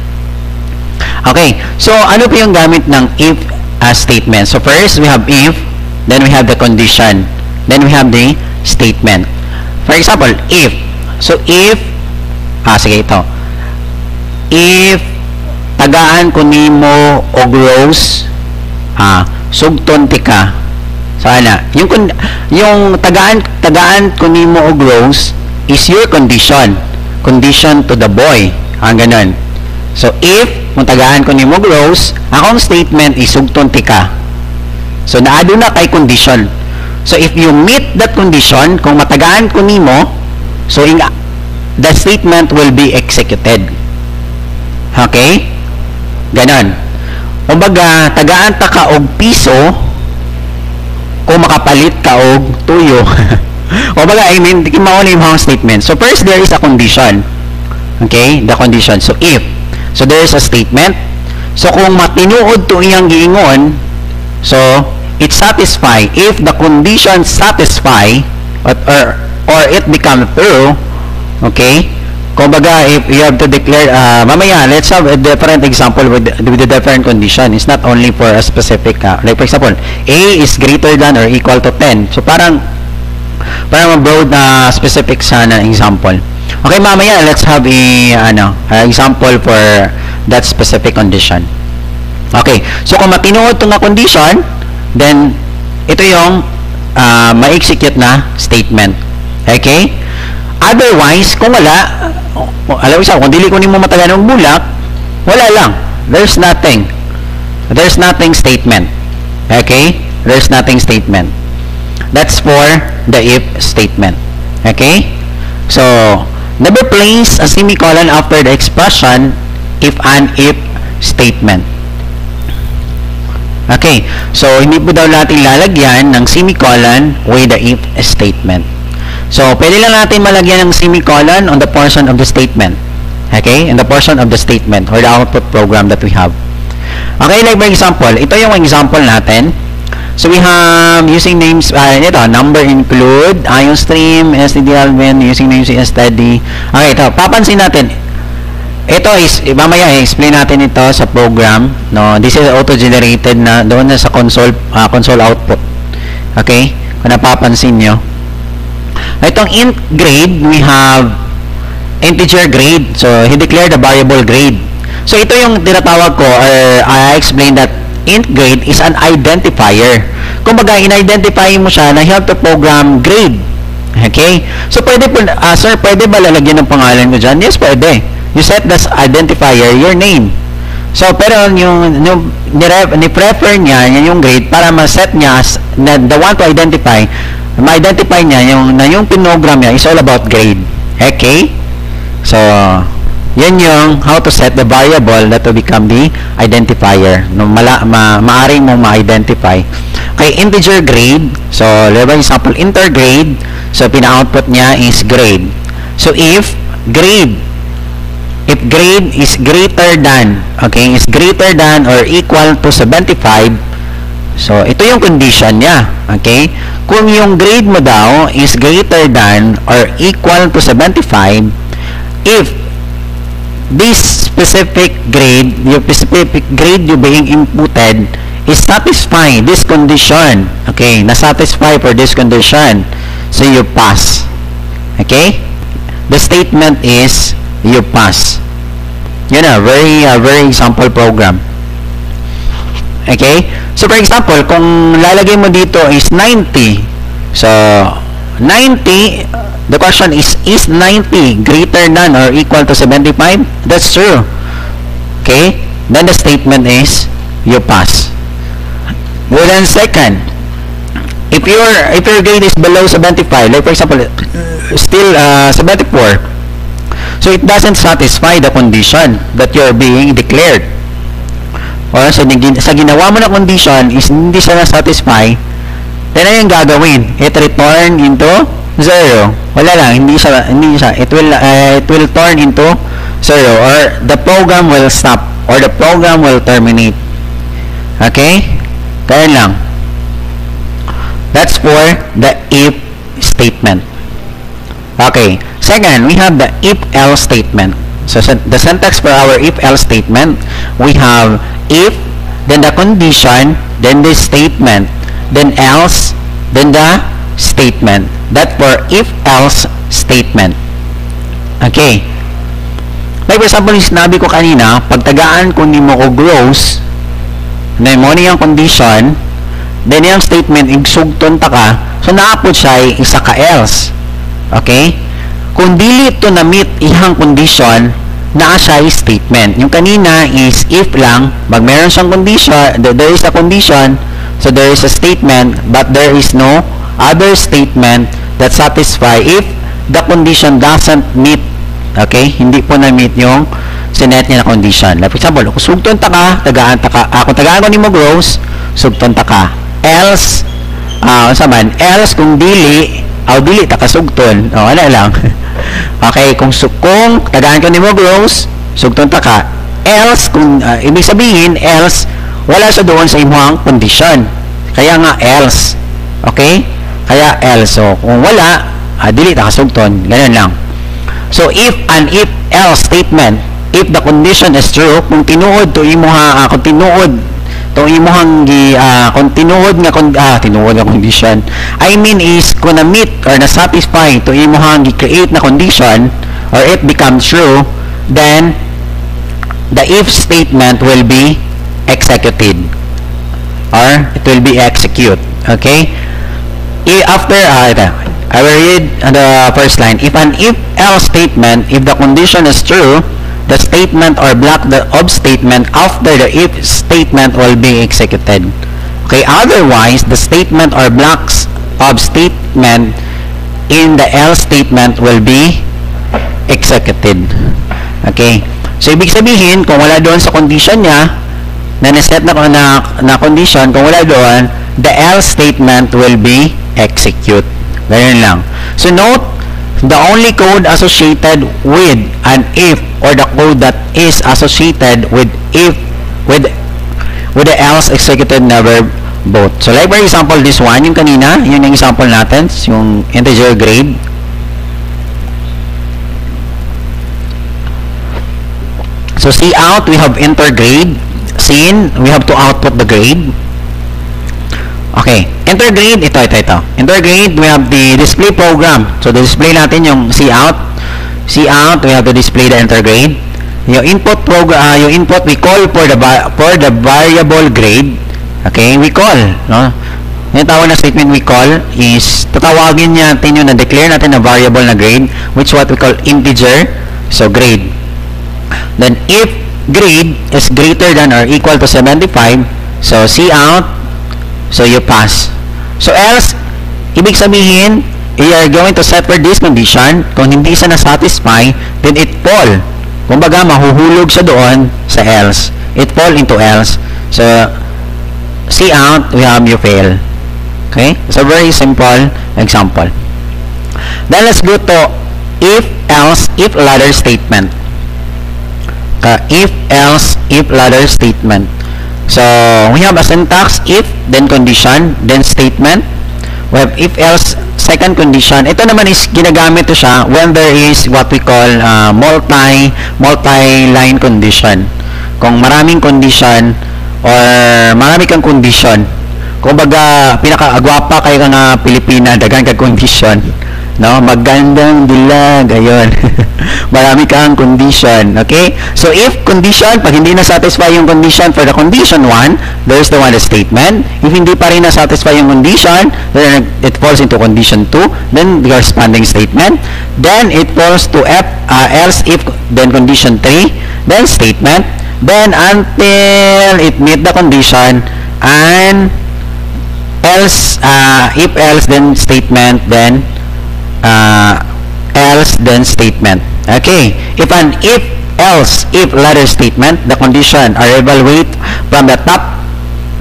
Okay, so ano po yung gamit ng if uh, statement? So, first, we have if, then we have the condition, then we have the statement. For example, if. So, if, ah, sige ito. If, tagaan ko nimo o gross, ah, sugtonti ka. So, ano, yung, yung tagaan, tagaan ko nimo o gross is your condition. Condition to the boy. Ang ganun. So, if, kung tagaan ko nimo gross, akong statement is sugtonti ka. So, naado na kay condition. So, if you meet that condition, kung matagaan ko nimo, so the statement will be executed. Okay? Ganon. Kumbaga, tagaan ta ka og piso, kung makapalit ka og tuyo. Kumbaga, I mean, mauna yung mga statement. So, first, there is a condition. Okay? The condition. So, if. So, there is a statement. So, kung matinuod to iyang giingon, so, it satisfy if the condition satisfy or, or or it become true. Okay, kumbaga if you have to declare uh, mamaya let's have a different example with the, with the different condition. It's not only for a specific uh, like for example A is greater than or equal to ten. So parang parang broad na uh, specific sana example. Okay, mamaya let's have a ano uh, example for that specific condition. Okay, so kung matinuod tong condition, then ito yung uh, ma-execute na statement. Okay? Otherwise, kung wala, alam isa, kung dili ko nimo matagaan ng bulak, wala lang. There's nothing. There's nothing statement. Okay? There's nothing statement. That's for the if statement. Okay? So, never place a semicolon after the expression if an if statement. Okay, so hindi po daw natin lalagyan ng semicolon with the if statement. So, pwede lang natin malagyan ng semicolon on the portion of the statement. Okay, in the portion of the statement or the output program that we have. Okay, like by example, ito yung example natin. So, we have using names, uh, ito, number include, iostream, S T D admin, using names S T D. Okay, ito, papansin natin. Ito is, mamaya i-explain natin ito sa program, no? This is auto-generated na doon na sa console uh, console output. Okay? Kung napapansin nyo. Itong int grade, we have integer grade. So, he declared a variable grade. So, ito yung tinatawag ko, or I explained that int grade is an identifier. Kung baga, in-identify mo siya na you have to program grade. Okay? So, pwede po, uh, sir, pwede ba lalagyan ng pangalan ko dyan? Yes, pwede. You set this identifier, your name. So, pero yung, yung ni-prefer niya, yan yung grade para ma-set niya as, na the one to identify, ma-identify niya yung, na yung pinogram niya is all about grade. Okay? So, yan yung how to set the variable that will become the identifier. No, mala, ma, maaring mo ma-identify. Okay, integer grade. So, level example, integer grade. So, pina-output niya is grade. So, if grade, if grade is greater than, okay, is greater than or equal to seventy-five, so, ito yung condition niya. Okay? Kung yung grade mo daw is greater than or equal to seventy-five, if this specific grade, your specific grade you being inputted is satisfy this condition. Okay, na-satisfy for this condition. So, you pass. Okay? The statement is, you pass. Yun na, very, uh, very example program. Okay? So, for example, kung lalagay mo dito is ninety. So, ninety, the question is, is ninety greater than or equal to seventy-five? That's true. Okay? Then the statement is, you pass. Well, then second, if your, if your grade is below seventy-five, like for example, still uh, seventy-four, so it doesn't satisfy the condition that you're being declared. Or so, sa ginawa mo na condition is hindi siya na-satisfy, then ano yung gagawin? It return into zero. Wala lang, hindi siya, hindi siya. It will, uh, it will turn into zero, or the program will stop, or the program will terminate. Okay? Kaya lang. That's for the if statement. Okay. Second, we have the if-else statement. So, the syntax for our if-else statement, we have if, then the condition, then the statement, then else, then the statement. That for if-else statement. Okay. Like for example, sinabi ko kanina, pagtagaan ko ni mo o gross, na mo niyang condition, then yung statement, igsugton ta ka, so naapod siya ay isa ka else. Okay? Kung dili ito na meet ihang condition, naa siya ay statement. Yung kanina is if lang, mag meron siyang condition, there is a condition, so there is a statement, but there is no other statement that satisfy if the condition doesn't meet. Okay? Hindi po na-meet yung sinet niya na condition. Like for example, kung sugton ta ka, tagaan ta ka, ah, kung tagaan ko ni mo gross, sugton ta ka. Else, ah, saman, else kung dili, aw dili ta ka sugton. O, ano lang. Okay, kung sukong, tagaan ko ni mo gross, sugton ta ka. Else, kung, ah, ibig sabihin, else, wala sa doon sa imong condition. Kaya nga, else. Okay? Kaya else. So, kung wala, ah, dili ta ka sugton. Ganun lang. So, if an if else statement, if the condition is true, kung tinuod to imuha, uh, kung tinuod to imuhang gi, uh, kung tinuod nga, kung, ah, tinuod nga condition, I mean is, kung na-meet or na-satisfy to imuhang gi-create na condition, or it becomes true, then, the if statement will be executed. Or, it will be execute. Okay? I, after, ah, ito, I will read the first line. If an if-else statement, if the condition is true, the statement or block the of statement after the if statement will be executed. Okay, otherwise, the statement or blocks of statement in the else statement will be executed. Okay, so ibig sabihin, kung wala doon sa condition niya, na naset na, na, na condition, kung wala doon, the else statement will be execute. Ganyan lang. So note, the only code associated with an if or the code that is associated with if with with the else executed never both. So like for example, this one, yung kanina, yun yung example natin, yung integer grade. So see out, we have enter grade. See in, we have to output the grade. Okay, enter grade, ito, ito, ito. Enter grade, we have the display program. So, the display natin yung see out. See out, we have to display the enter grade. Yung input program, uh, yung input, we call for the, for the variable grade. Okay, we call. No? Yung tawag na statement we call is, tatawagin natin yun, na-declare natin na variable na grade, which what we call integer, so grade. Then, if grade is greater than or equal to seventy-five, so C out, so you pass. So else, ibig sabihin, you are going to suffer this condition. Kung hindi siya na-satisfy, then it fall. Kumbaga, mahuhulog siya doon sa else. It fall into else. So, C out, we have you fail. Okay? So, very simple example. Then, let's go to if, else, if ladder statement. Uh, if, else, if ladder statement. So, we have a syntax, if, then condition, then statement. We have if, else, second condition. Ito naman is ginagamit to siya when there is what we call uh, multi, multi-line condition. Kung maraming condition or marami kang condition. Kung baga, pinaka-agwapa kayo nga Pilipina, dagan ka condition. No? Magandang dilag, ayun. Marami kang condition, okay? So, if condition, pag hindi na-satisfy yung condition for the condition one, there's the one the statement. If hindi pa rin na-satisfy yung condition, then it falls into condition two, then the corresponding statement. Then, it falls to F, uh, else if, then condition three, then statement. Then, until it meet the condition, and else, uh, if else, then statement, then Uh, else then statement. Okay, if an if else if ladder statement, the condition are evaluated from the top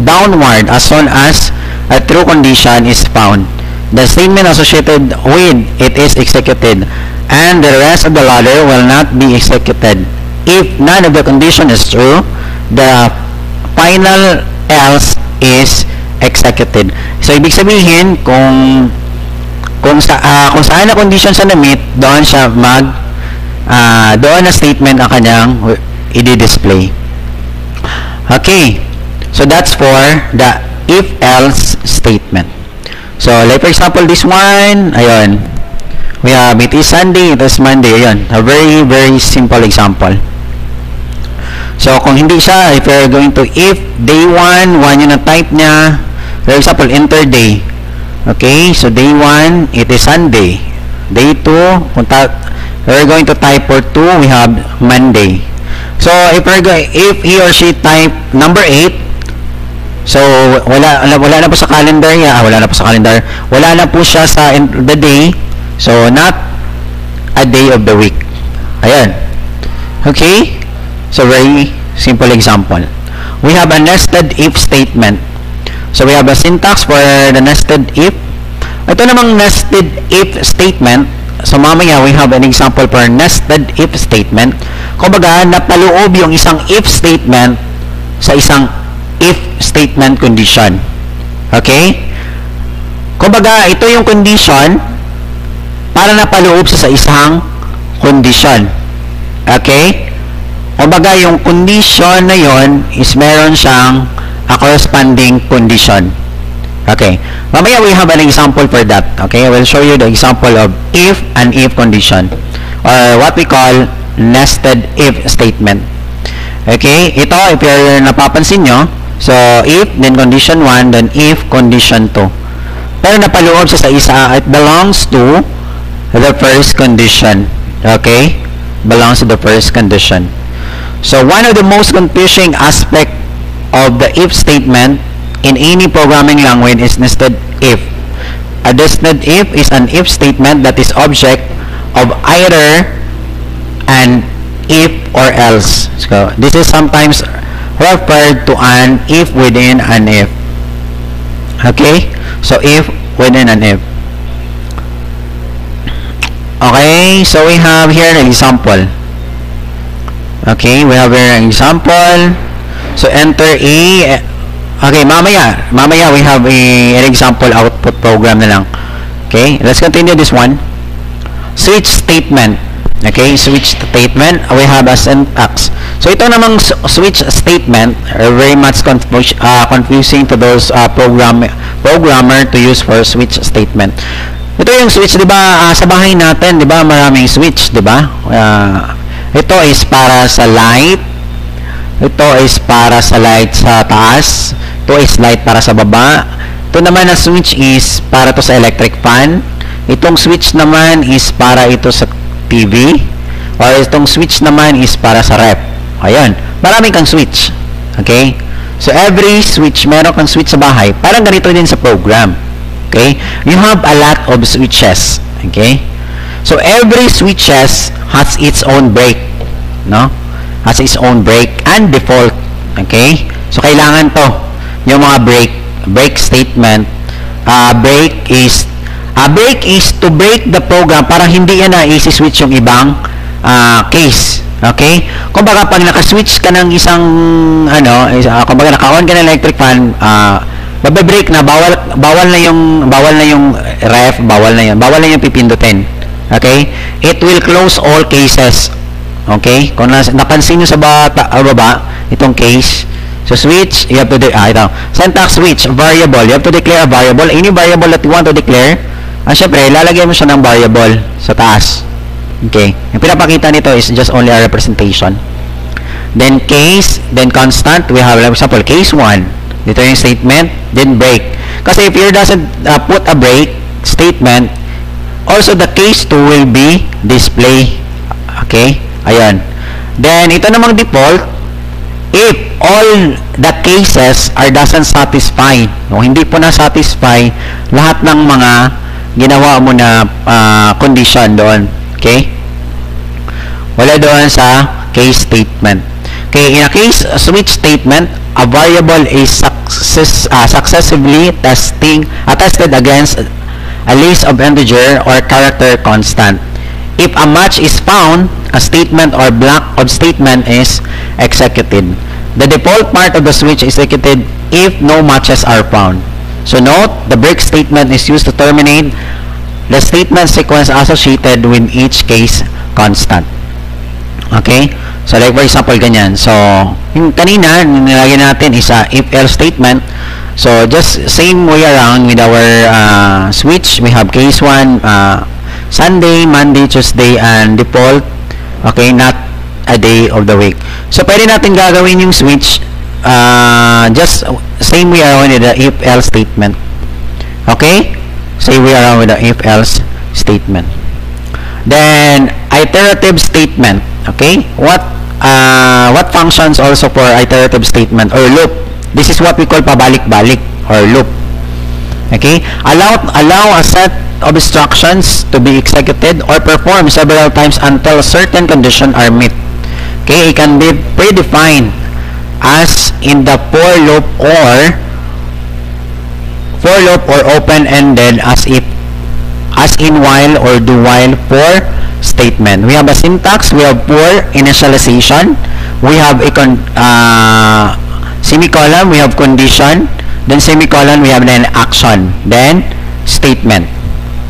downward as soon as a true condition is found. The statement associated with it is executed, and the rest of the ladder will not be executed. If none of the condition is true, the final else is executed. So, ibig sabihin kung Kung, sa, uh, kung saan na condition sa na-meet, doon siya mag, uh, doon na statement ang kanyang i-display. Okay. So, that's for the if-else statement. So, like for example, this one, ayun. We have, it is Sunday, it is Monday, ayun. A very, very simple example. So, kung hindi siya, if you're going to if day one, one yun ang type niya. For example, enter day. Okay, so day one, it is Sunday. Day two, we're going to type for two, we have Monday. So, if, we're going, if he or she type number eight, so, wala, wala na po sa calendar niya, ah, wala na po sa calendar, wala na po siya sa the day, so, not a day of the week. Ayan. Okay? So, very simple example. We have a nested if statement. So, we have a syntax for the nested if. Ito namang nested if statement. So, mamaya, we have an example for nested if statement. Kumbaga, napaloob yung isang if statement sa isang if statement condition. Okay? Kumbaga, ito yung condition para napaloob sa isang condition. Okay? Kumbaga, yung condition na yon is meron siyang a corresponding condition. Okay. Mamaya we have an example for that. Okay, I will show you the example of if and if condition or what we call nested if statement. Okay, ito if you're napapansin nyo, so if then condition one then if condition two. Pero napaloob siya sa isa, it belongs to the first condition. Okay, belongs to the first condition. So one of the most confusing aspect of the if statement in any programming language is nested if. A nested if is an if statement that is object of either an if or else. So, this is sometimes referred to an if within an if. Okay? So, if within an if. Okay? So, we have here an example. Okay? We have here an example. So, enter A. Okay, mamaya. Mamaya, we have a, an example output program na lang. Okay, let's continue this one. Switch statement. Okay, switch statement. We have a syntax. So, ito namang switch statement, very much confus uh, confusing to those uh, program programmer to use for switch statement. Ito yung switch, di ba, uh, sa bahay natin, di ba, maraming switch, di ba? Uh, ito is para sa light. Ito is para sa light sa taas. Ito is light para sa baba. Ito naman na switch is para to sa electric fan. Itong switch naman is para ito sa T V. Or itong switch naman is para sa ref. Ayun. Marami kang switch. Okay? So, every switch, meron kang switch sa bahay. Parang ganito din sa program. Okay? You have a lot of switches. Okay? So, every switches has its own break. No? Has its own break and default. Okay? So, kailangan to. Yung mga break. Break statement. Uh, break is A uh, break is to break the program para hindi yan na isi-switch yung ibang uh, case. Okay? Kung baga pag naka-switch ka ng isang ano, uh, kung baga naka-on ka ng electric fan, uh, bababreak na, bawal, bawal na yung bawal na yung ref, bawal na yan, bawal na yung pipindutin. Okay? It will close all cases. Okay? Kung napansin nyo sa bata, uh, baba, itong case, so switch, you have to, ah, ito, syntax switch, variable, you have to declare a variable, any variable that you want to declare. Ah, syempre, lalagyan mo siya ng variable sa taas. Okay. Yung pinapakita nito is just only a representation. Then case, then constant. We have, for example, case one. Dito yung statement, then break. Kasi if you doesn't uh, put a break statement, also the case two will be display. Okay? Ayan. Then, ito namang default, if all the cases are doesn't satisfy, no, hindi po na-satisfy lahat ng mga ginawa mo na uh, condition doon. Okay? Wala doon sa case statement. Okay, in a case switch statement, a variable is success, uh, successively testing, uh, tested against a list of integer or character constant. If a match is found, a statement or block of statement is executed. The default part of the switch is executed if no matches are found. So note, the break statement is used to terminate the statement sequence associated with each case constant. Okay? So like for example, ganyan. So, yung kanina, nilagyan natin is a if-else statement. So just same way around with our uh, switch. We have case one, uh, Sunday, Monday, Tuesday, and default. Okay? Not a day of the week. So pwede natin gagawin yung switch uh, just same way around with the if-else statement. Okay? Same way around with the if-else statement. Then, iterative statement. Okay? What uh, what functions also for iterative statement or loop? This is what we call pabalik-balik or loop. Okay? Allow, allow a set of instructions to be executed or performed several times until certain conditions are met. Okay? It can be predefined as in the for loop or for loop or open-ended as if as in while or do while for statement. We have a syntax, we have for initialization, we have a con uh, semicolon, we have condition, then semicolon, we have then action, then statement.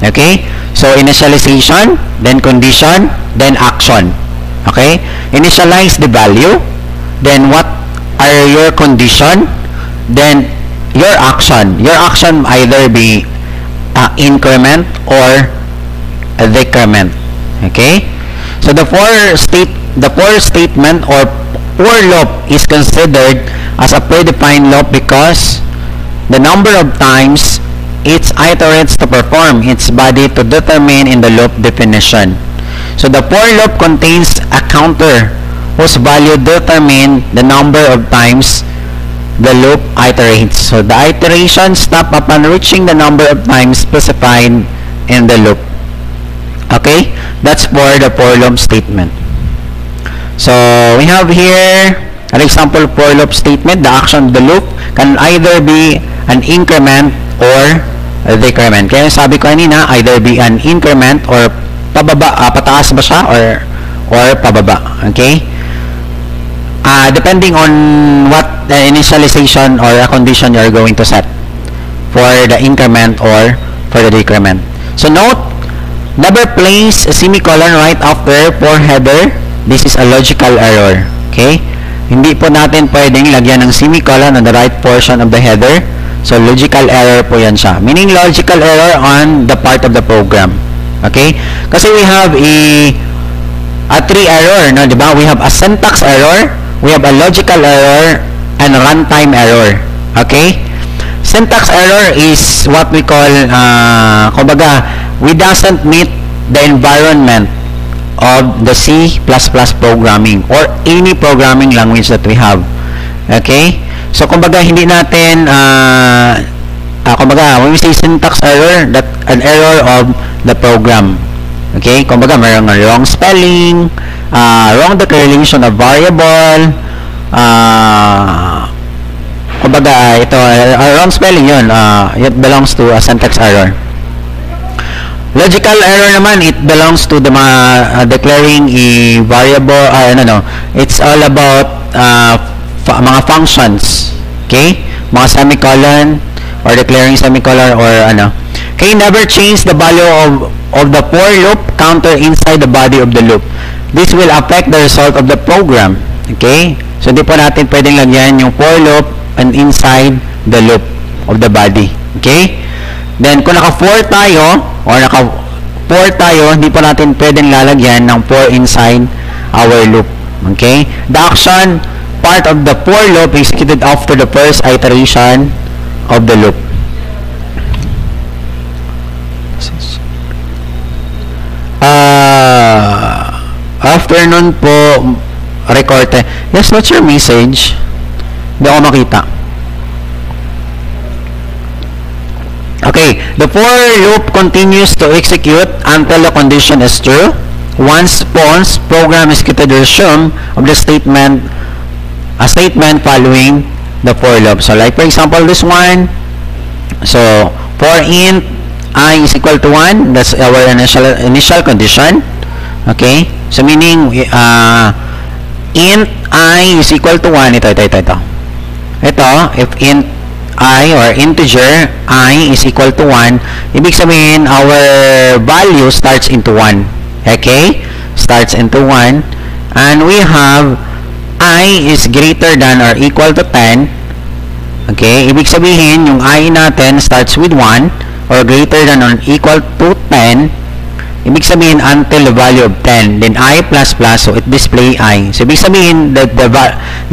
Okay? So initialization, then condition, then action. Okay? Initialize the value, then what are your condition, then your action. Your action either be uh, increment or decrement. Okay? So the for state the for statement or for loop is considered as a predefined loop because the number of times it iterates to perform its body to determine in the loop definition. So the for loop contains a counter whose value determines the number of times the loop iterates. So the iteration stops upon reaching the number of times specified in the loop. Okay? That's for the for loop statement. So we have here an example for loop statement. The action of the loop can either be an increment or a decrement. Kaya sabi ko kanina, either be an increment or pababa, uh, pataas ba siya or, or pababa. Okay? Uh, depending on what the initialization or a condition you are going to set for the increment or for the decrement. So note, never place a semicolon right after for header. This is a logical error. Okay? Hindi po natin pwedeng lagyan ng semicolon on the right portion of the header. So logical error po yan siya. Meaning logical error on the part of the program. Okay? Kasi we have a, a three error, no? Diba? We have a syntax error, we have a logical error and runtime error. Okay? Syntax error is what we call uh, kumbaga, we doesn't meet the environment of the C++ programming or any programming language that we have. Okay? So, kumbaga, hindi natin, uh, uh, kumbaga, when we say syntax error, that an error of the program. Okay? Kumbaga, mayroong wrong spelling, uh, wrong declaration of variable, uh, kumbaga, ito, uh, wrong spelling yun, uh, it belongs to a syntax error. Logical error naman, it belongs to the uh, declaring a variable, uh, ano, no, it's all about uh, mga functions, okay? Mga semicolon, or declaring semicolon, or ano. Okay, never change the value of, of the for loop counter inside the body of the loop. This will affect the result of the program, okay? So, hindi po natin pwedeng lagyan yung for loop and inside the loop of the body, okay? Then, kung naka-for tayo, or naka-for tayo, hindi po natin pwedeng lalagyan ng for inside our loop. Okay? The action part of the for loop is executed after the first iteration of the loop. Uh, after nun po, record. Yes, what's your message? Hindi ako makita. Okay, the for loop continues to execute until the condition is true. Once false, program is executed the sum of the statement, a statement following the for loop. So, like for example, this one. So, for int I is equal to one. That's our initial initial condition. Okay, so meaning uh, int I is equal to one. Ito, ito, ito, ito. Ito, if int I or integer I is equal to one, ibig sabihin our value starts into one. Okay? Starts into one. And we have I is greater than or equal to ten. Okay? Ibig sabihin yung I natin starts with one or greater than or equal to ten. Ibig sabihin until the value of ten. Then I plus plus, so it display I. So ibig sabihin that the,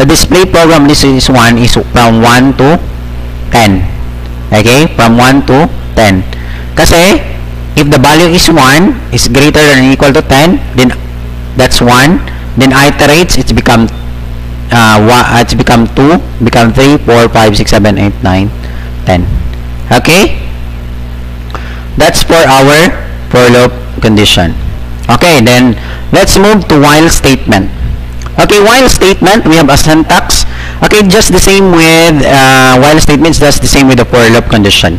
the display program this is one is from one to ten. Okay? From one to ten. Kasi, if the value is one, is greater than or equal to ten, then that's one. Then iterates, it's become, uh, it's become two, become three, four, five, six, seven, eight, nine, ten. Okay? That's for our for loop condition. Okay, then, let's move to while statement. Okay, while statement, we have a syntax. Okay, just the same with uh, while statements, just the same with the for loop condition.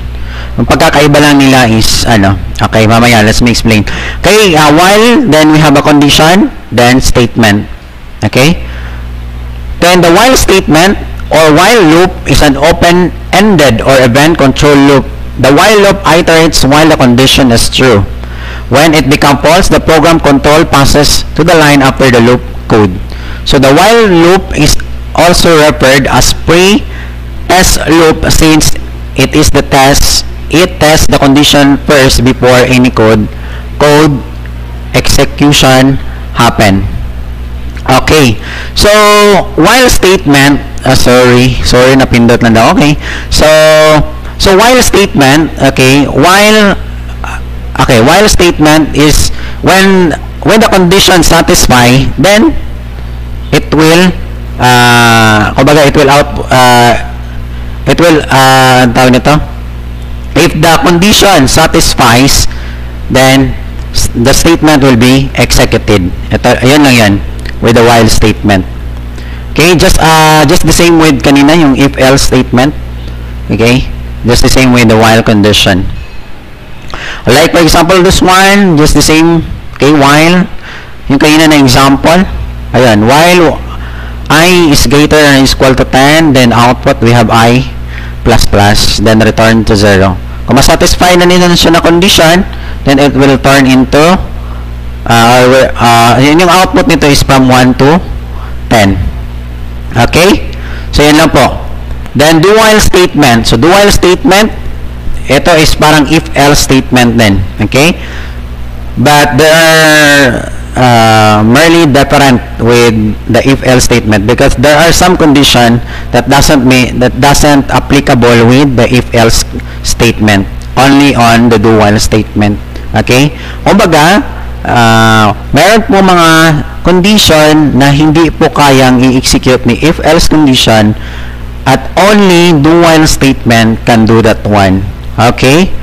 Ang pagkakaiba lang nila is, ano, okay, mamaya, let's me explain. Okay, uh, while, then we have a condition, then statement. Okay? Then the while statement or while loop is an open-ended or event control loop. The while loop iterates while the condition is true. When it becomes false, the program control passes to the line after the loop code. So the while loop is also referred as pre-test loop since it is the test, it tests the condition first before any code code execution happen. Okay, so while statement, uh, sorry, sorry napindot na daw. Okay, so so while statement, okay, while, okay, while statement is when when the condition satisfy, then it will uh, kumbaga it will out uh, it will uh, tawag nito, if the condition satisfies, then the statement will be executed. Ito, ayun lang yan with the while statement. Okay, just uh, just the same with kanina yung if else statement. Okay, just the same with the while condition, like for example this one, just the same. Okay, while yung kanina na example, ayan, while I is greater than or equal to ten, then output we have I plus plus, then return to zero. Kung masatisfy na nila siya na condition, then it will turn into uh, uh, yun yung output nito is from one to ten. Okay? So yun lang po. Then do while statement. So do while statement, ito is parang if else statement din. Okay? But there are Uh, merely different with the if-else statement because there are some condition that doesn't make, that doesn't applicable with the if-else statement, only on the do-while statement. Okay? Kumbaga, uh, meron po mga condition na hindi po kayang i-execute ni if-else condition, at only do while statement can do that one. Okay?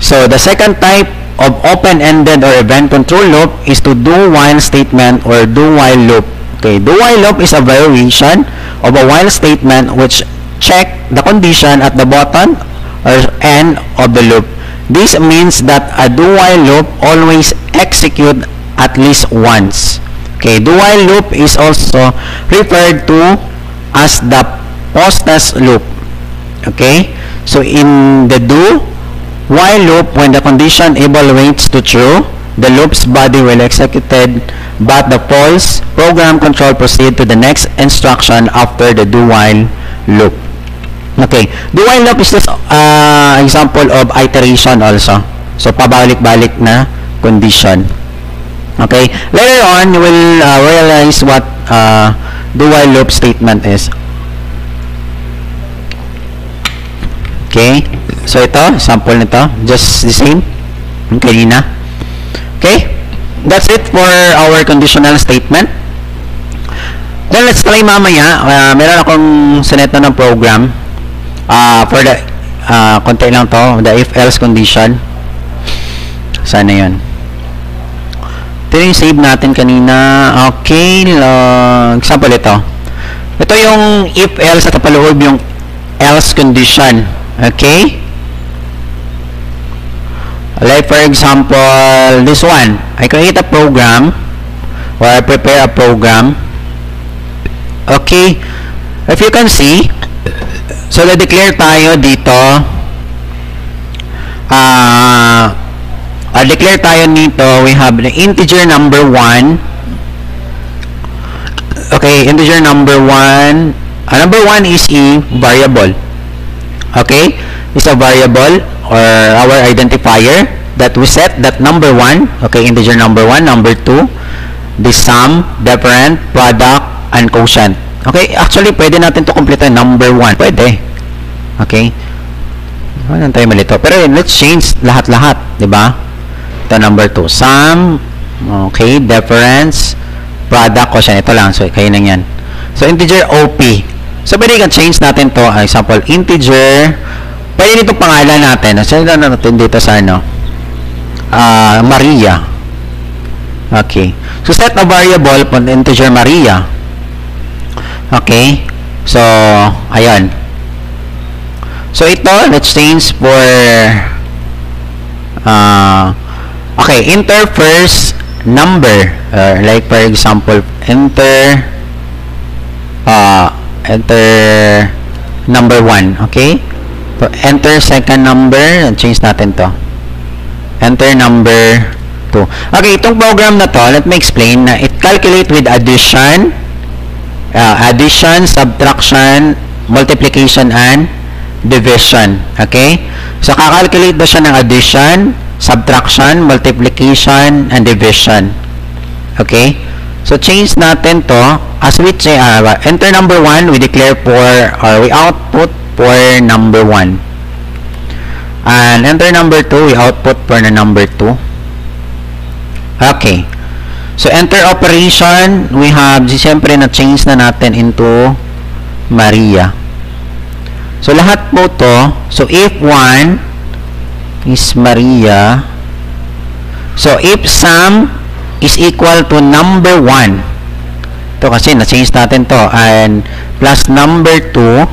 So, the second type of open-ended or event control loop is to do while statement or do while loop. Okay, do while loop is a variation of a while statement which check the condition at the bottom or end of the loop. This means that a do while loop always execute at least once. Okay, do while loop is also referred to as the postness loop. Okay, so in the do while loop, when the condition evaluates to true, the loop's body will executed, but the false program control proceed to the next instruction after the do while loop. Okay, do while loop is just uh, example of iteration also. So pabalik-balik na condition. Okay, later on you will uh, realize what uh, do while loop statement is. Okay, so ito sample nito, just the same kanina. Okay, that's it for our conditional statement. Then let's try mamaya. Uh, meron akong sineto ng program uh, for the uh, konti lang to, the if-else condition. Sana yun. Ito yung save natin kanina. Okay, uh, example ito. Ito yung if-else at paloob yung else condition. Okay? Like for example, this one, I create a program or I prepare a program. Okay, if you can see, so na-declare tayo dito, ah, uh, declare tayo nito, we have the integer number one. Okay, integer number one, uh, number one is a variable. Okay, it's a variable or our identifier that we set that number one, okay, integer number one, number two, the sum, different, product, and quotient. Okay, actually, pwede natin to complete number one. Pwede. Okay. Ano tayo malito? Pero yun, let's change lahat-lahat, di ba? Ito number two, sum, okay, difference, product, quotient. Ito lang, so kayo nang yan. So, integer O P. So, pwede i-change natin to, example, integer. Pwede nito pangalan natin. Saan na natin dito sa ano? Uh, Maria. Okay. So, set a variable for integer Maria. Okay. So, ayan. So, ito, let's change for uh, okay, enter first number. Uh, like, for example, enter uh, enter number one. Okay. So, enter second number, change natin to. Enter number two. Okay, itong program na to, let me explain na it calculate with addition, uh, addition, subtraction, multiplication, and division. Okay? So, kakalculate ba siya ng addition, subtraction, multiplication, and division. Okay? So, change natin to, as we change, uh, enter number one, we declare for, or we output for number one, and enter number two, we output for the number two. Okay, so enter operation, we have siyempre na change na natin into Maria. So lahat po to, so if one is Maria, so if sum is equal to number one, ito kasi na change natin to, and plus number two.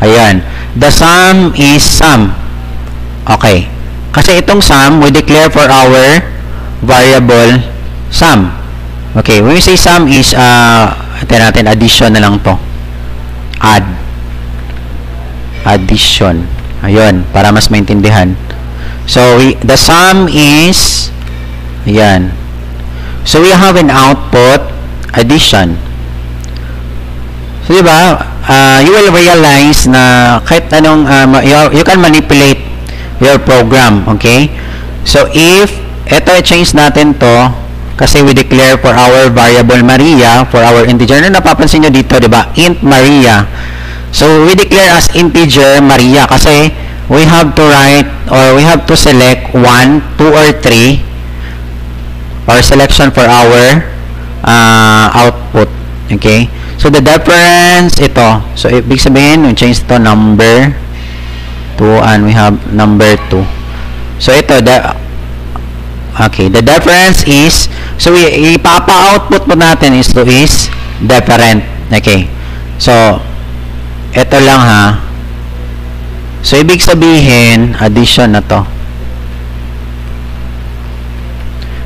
Ayan. The sum is sum. Okay. Kasi itong sum, we declare for our variable sum. Okay. When we say sum is, uh, tignan natin, addition na lang to. Add. Addition. Ayan. Para mas maintindihan. So, we, the sum is, ayan. So, we have an output addition. So, diba? Uh, you will realize na kahit anong um, you can manipulate your program. Okay, so if eto change natin to, kasi we declare for our variable Maria, for our integer, na napapansin nyo dito, diba, int Maria, so we declare as integer Maria kasi we have to write or we have to select one, two, or three or selection for our uh, output. Okay? So, the difference, ito. So, ibig sabihin, we change to number two and we have number two. So, ito, the, okay, the difference is, so, ipapa-output po natin is to is different. Okay? So, ito lang ha. So, ibig sabihin, addition na to.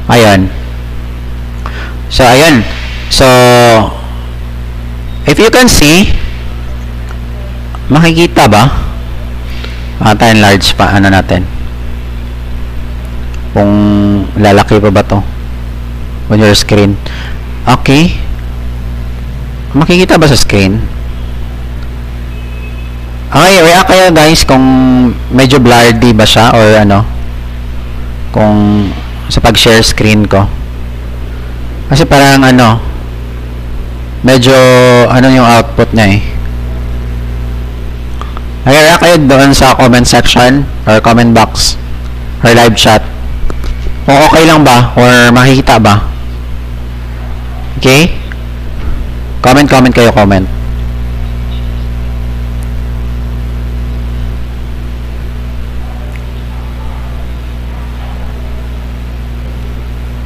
Ayan. So, ayan. So, if you can see, makikita ba? Ata enlarge pa, ano natin? Kung lalaki pa ba to on your screen? Okay. Makikita ba sa screen? Okay, waya kayo guys kung medyo blurry ba siya or ano? Kung sa pag-share screen ko. Kasi parang ano, medyo ano yung output niya eh. Ayara kayo doon sa comment section or comment box or live chat kung okay lang ba or makikita ba. Okay? Comment, comment kayo, comment.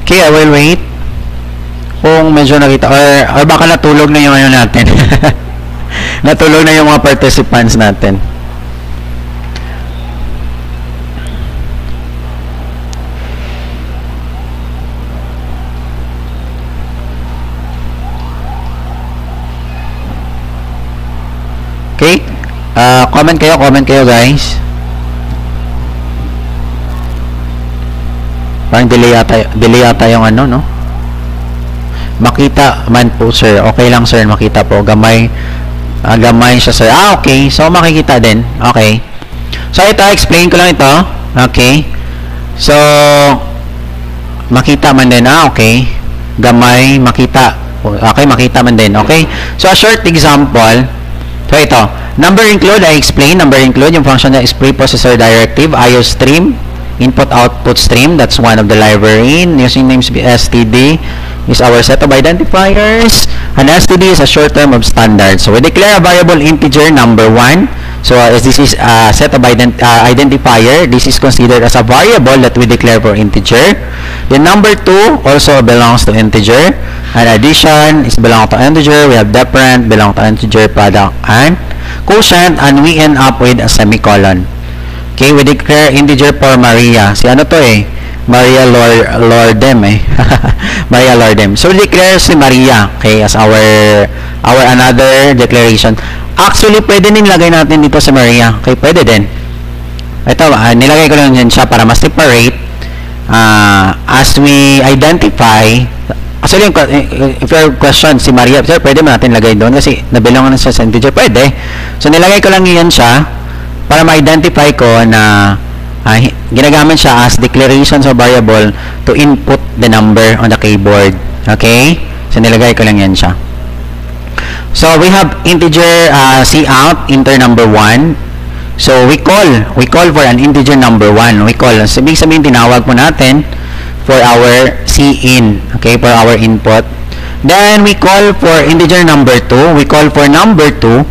Okay, I will wait. Kung medyo nakita or, or baka natulog na yung ano natin. Natulog na yung mga participants natin. Okay? Uh, comment kayo, comment kayo guys. Parang delay yata, delay yata yung ano, no? Makita man po sir, okay lang sir, makita po, gamay uh, gamay siya sir, ah okay, so makikita din, okay, so ito, explain ko lang ito, okay, so makita man din, ah okay, gamay, makita, okay, makita man din, okay, so a short example, so ito, number include, I explain, number include, yung function na is preprocessor directive, iostream, input output stream, that's one of the library, using names S T D, is our set of identifiers. An S T D is a short term of standard. So we declare a variable integer number one. So uh, as this is a set of ident uh, identifier, this is considered as a variable that we declare for integer. The number two also belongs to integer. And addition is belong to integer. We have different belong to integer, product, and quotient. And we end up with a semicolon. Okay, we declare integer for Maria. Si ano to eh? Maria Lord, Lordem eh. Maria Lordem. So, declare si Maria, okay, as our our another declaration. Actually, pwede din nilagay natin dito si Maria. Okay, pwede din. Ito, uh, nilagay ko lang din siya para mas separate. Uh, as we identify, actually, if your question, si Maria, sir, pwede mo natin lagay doon kasi nabilangan na siya sa integer. Pwede. So, nilagay ko lang yan siya para ma-identify ko na Uh, ginagamit siya as declarations of variable to input the number on the keyboard. Okay? So, nilagay ko lang yan siya. So, we have integer uh, cout, inter number one. So, we call. We call for an integer number one. We call. So, ibig sabihin, tinawag po natin for our cin. Okay? For our input. Then, we call for integer number two. We call for number two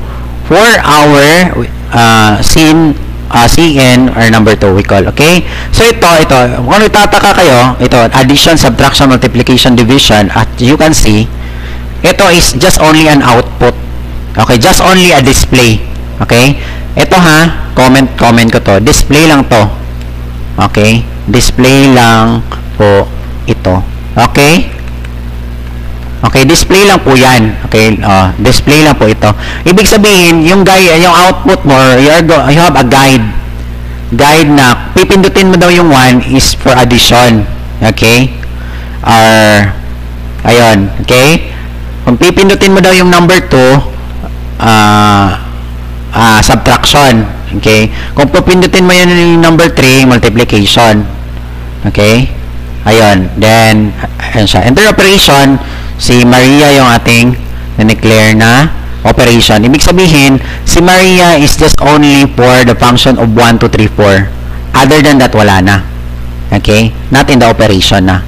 for our uh, cin Uh, C N or number two we call, okay? So, ito, ito, kung itataka kayo, ito, addition, subtraction, multiplication, division, at you can see, ito is just only an output. Okay, just only a display. Okay? Ito ha, comment, comment ko to. Display lang to. Okay? Display lang po ito. Okay? Okay, display lang po yan. Okay, uh, display lang po ito. Ibig sabihin, yung guide, yung output mo, you, are go, you have a guide. Guide na, pipindutin mo daw yung one is for addition. Okay? Or, ayun. Okay? Kung pipindutin mo daw yung number two, uh, uh, subtraction. Okay? Kung pipindutin mo yun yung number three, multiplication. Okay? Ayun. Then, ayun siya. Enter operation, si Maria yung ating na-declare na operation. Ibig sabihin, si Maria is just only for the function of one, two, three, four. Other than that, wala na. Okay? Not in the operation na.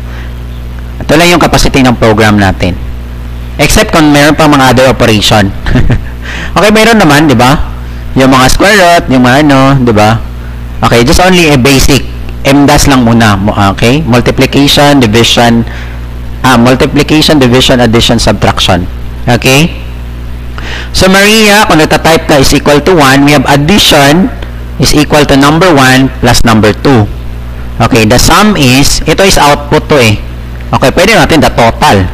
Ito lang yung capacity ng program natin. Except kung meron pang mga other operation. Okay, meron naman, di ba? Yung mga square root, yung mga ano, di ba? Okay, just only a basic. M D A S lang muna. Okay? Multiplication, division, ah, multiplication, division, addition, subtraction. Okay? So, Maria, kung natatype na is equal to one, we have addition is equal to number one plus number two. Okay, the sum is, ito is output to eh. Okay, pwede natin the total.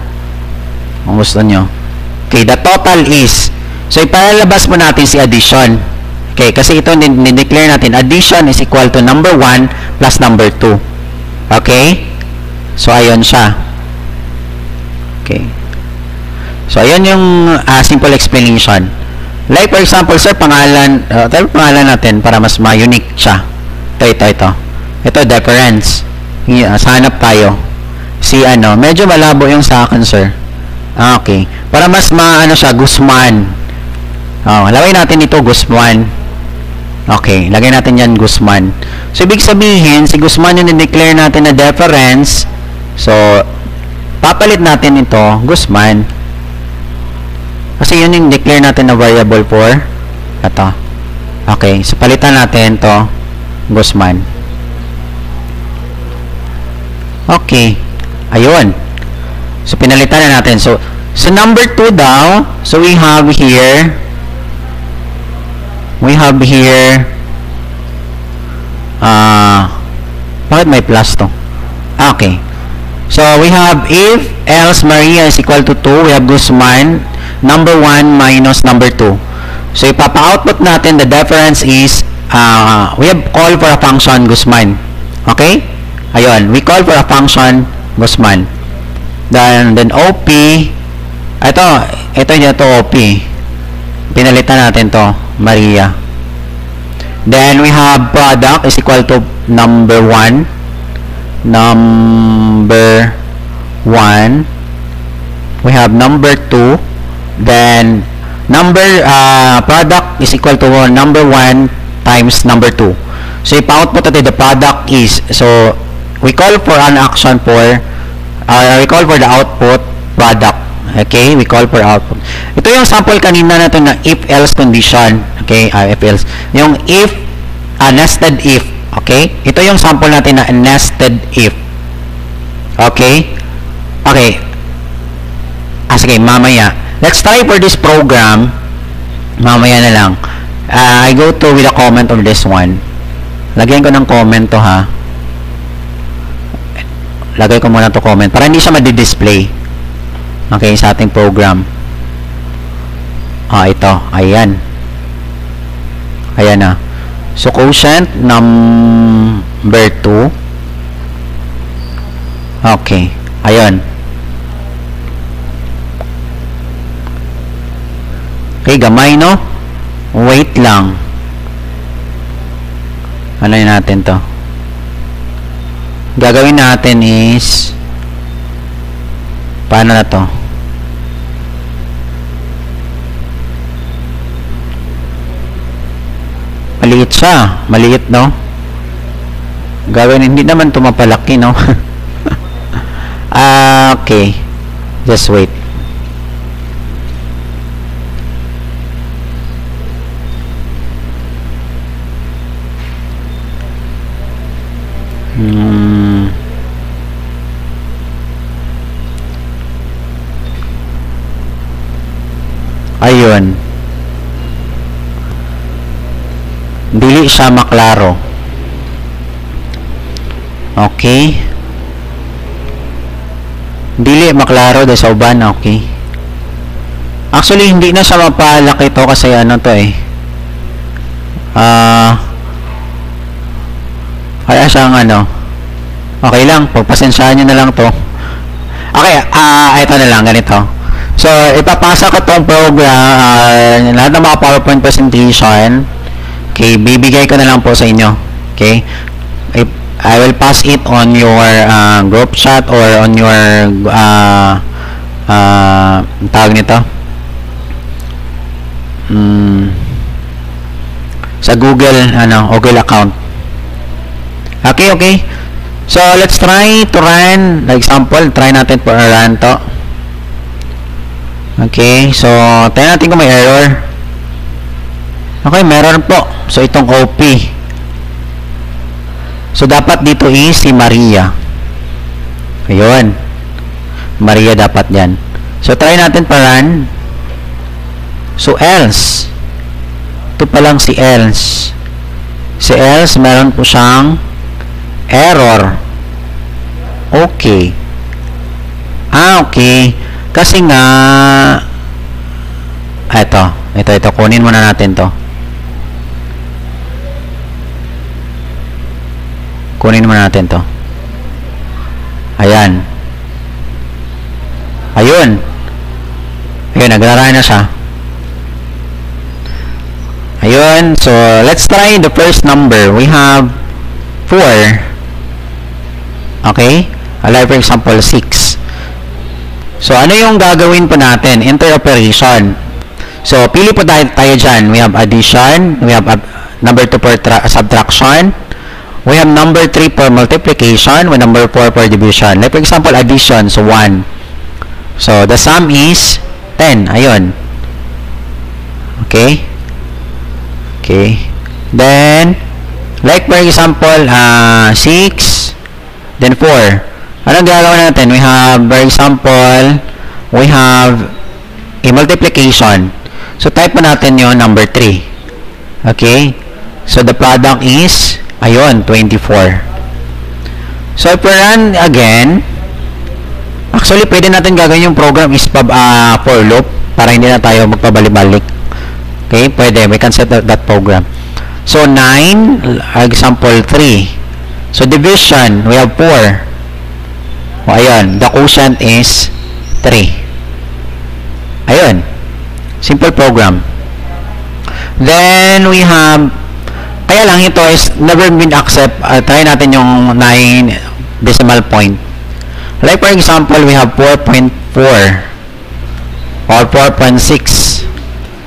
Kung gusto nyo. Okay, the total is, so ipalalabas mo natin si addition. Okay, kasi ito nideclare natin, addition is equal to number one plus number two. Okay? So, ayun siya. Okay. So, ayun yung uh, simple explanation. Like, for example, sir, pangalan, uh, tayo pangalan natin para mas ma-unique siya. Ito, ito, ito. Ito, deference. Yes, hanap tayo. Si, ano, medyo malabo yung sa akin, sir. Ah, okay. Para mas ma-ano siya, Guzman. Oh, lagay natin ito, Guzman. Okay, lagay natin yan Guzman. So, ibig sabihin, si Guzman yung nideclare natin na deference. So, papalit natin ito, Guzman. Kasi yun yung declare natin na variable for ito. Okay, so palitan natin ito, Guzman. Okay, ayun. So, pinalitan na natin. So, so number two daw, so we have here, we have here uh, bakit may plus to? Okay, so we have if else Maria is equal to two, we have Guzman number one minus number two. So ipapa-output natin the deference is uh, we have call for a function Guzman. Okay, ayun, we call for a function Guzman, then then O P, ito ito niya to O P, pinalitan natin to Maria. Then we have product is equal to number one, number one. We have number two. Then number uh, product is equal to number one times number two. So if output natin the product is, so we call for an action for, uh, we call for the output product. Okay, we call for output. Ito yung sample kanina na ito na if-else condition. Okay, uh, if-else. Yung if, uh, nested if. Okay, ito yung sample natin na nested if. Okay, okay. Ah, sige, mamaya. Let's try for this program. Mamaya na lang. Uh, I go to with a comment on this one. Lagyan ko ng comment to ha. Lagay ko muna to comment para hindi siya madi-display. Okay, sa ating program. Ah, ito. Ayan. Ayan na. So, quotient number two. Okay. Ayan. Okay, gamay, no? Wait lang. Ano yun natin to? Gagawin natin is... Paano na to? Maliit siya. Maliit, no? Gawin, hindi naman ito mapalaki, no? Ah, okay. Just wait. Hmm... Ayun. Dili siya maklaro. Okay. Dili maklaro dahil sa uban. Okay. Actually, hindi na siya mapalaki to kasi ano to eh. Ah. Uh, kaya siyang ano. Okay lang. Pagpasensyahan nyo na lang to. Okay. Ah, uh, ito na lang. Ganito. So, ipapasa ko itong program, uh, lahat ng mga PowerPoint presentation. Okay, bibigay ko na lang po sa inyo. Okay? If I will pass it on your uh, group chat or on your uh, uh, tawag nito? Mm, sa Google, ano, Google account. Okay, okay. So let's try to run the example. Try natin for a run to. Okay, so tayo natin kung may error. Okay, meron po. So itong O P. So dapat dito is si Maria. Ayun. Maria dapat yan. So try natin pa run. So else. Ito pa lang si else. Si else meron po siyang error. Okay. Ah, okay. Kasi nga eto, ito, ito. Kunin muna natin to. Kunin muna natin to. Ayan. Ayun. Ayun, nagra-run na siya. Ayun. So, let's try the first number. We have four. Okay? Like for example, six. So, ano yung gagawin po natin? Enter operation. So, pili po tayo, tayo dyan. We have addition. We have number two for subtraction. We have number three for multiplication. We have number four for division. Like for example, addition. So, one. So, the sum is ten. Ayun. Okay? Okay. Then, like for example, uh, six. Then, four. Anong gagawin natin? We have, for example, we have a multiplication. So, type po natin yung number three. Okay? So, the product is, ayun, twenty-four. So, if we run again, actually, pwede natin gagawin yung program is uh, for loop para hindi na tayo magpabalik-balik. Okay? Pwede. We can set that program. So, nine, example, three. So, division, we have four. O, ayun. The quotient is three. Ayun. Simple program. Then, we have, kaya lang ito is never been accept. Uh, try natin yung nine decimal point. Like for example, we have four point four or four point six.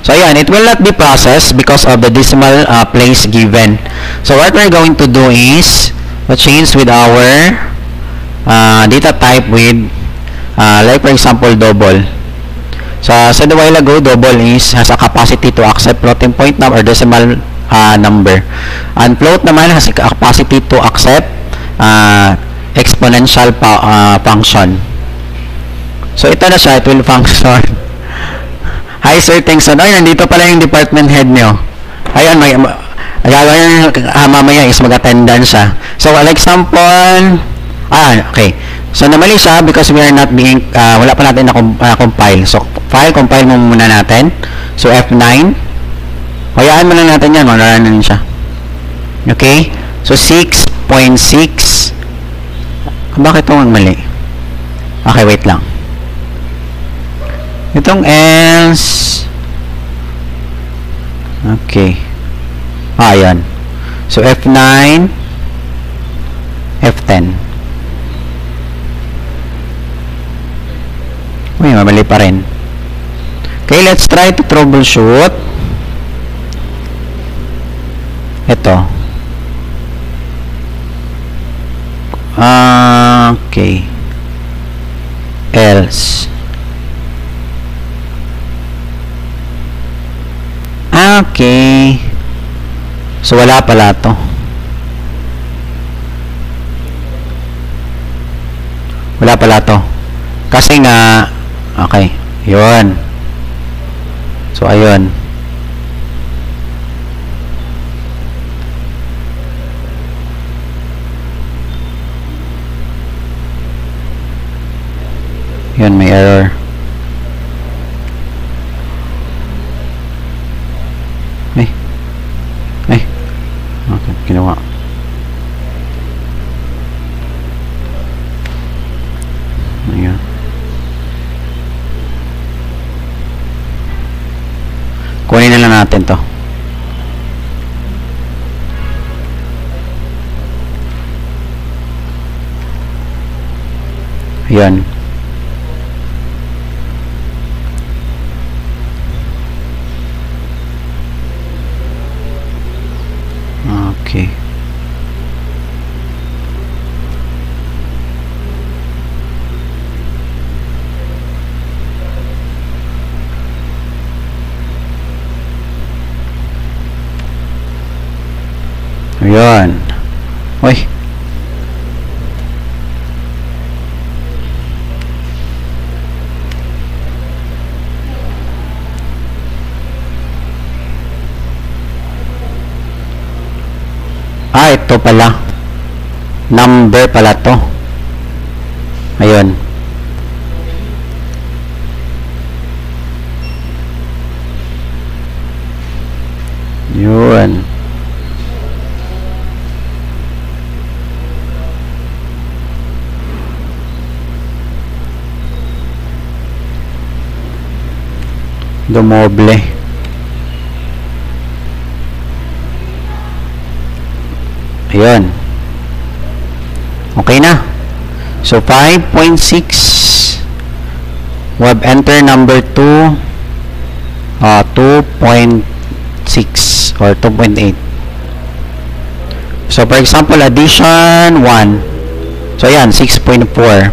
So, ayan, it will not be processed because of the decimal uh, place given. So, what we're going to do is we change with our uh, data type with uh, like for example, double. So, said a while ago, double is has a capacity to accept floating point number or decimal uh, number. And float naman has a capacity to accept uh, exponential pa, uh, function. So, ito na siya. It will function. Hi, sir. Thanks. Ay, nandito pala yung department head nyo. Ayun, may, gagawin uh, mamaya is mag-attendance siya. So, for example, ah, okay. So, namali siya because we are not being, uh, wala pa natin na-compile. Uh, so, file, compile mo muna natin. So, F nine. Hayaan mo lang natin yan. Malaraan na rin siya. Okay? So, six point six. Bakit ito ang mali? Okay, wait lang. Itong else. Okay. Ah, ayan. So, F nine. F ten. Uy, mabali pa rin. Okay, let's try to troubleshoot. Ito. Uh, okay. Else. Okay. So, wala pala to. Wala pala to. Kasi nga, okay. Yun. So, ayun. Yun, may error. Ay. Ay. Okay, ginawa. Ayan. Kunin na lang natin to. Ayan. Okay. Ayan. Uy. Ah, ito pala. Number pala to. Ayun. Yun. Dumoble. Ayun. Okay na. So, five point six. Web enter number two. Uh, two point six or two point eight. So, for example, addition one. So, ayan. six point four.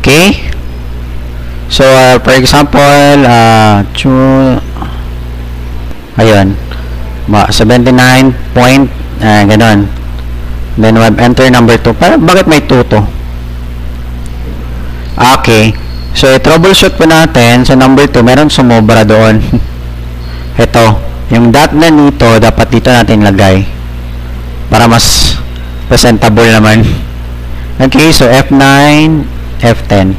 Okay. So, uh, for example, uh, two, ayun, seventy-nine point, uh, ganon. Then, web enter number two. Para, bakit may two to? Okay. So, i-troubleshoot po natin. Sa so, number two, meron sumobra doon. Ito. Yung dot na nito, dapat dito natin lagay. Para mas presentable naman. Okay. So, F nine, F ten.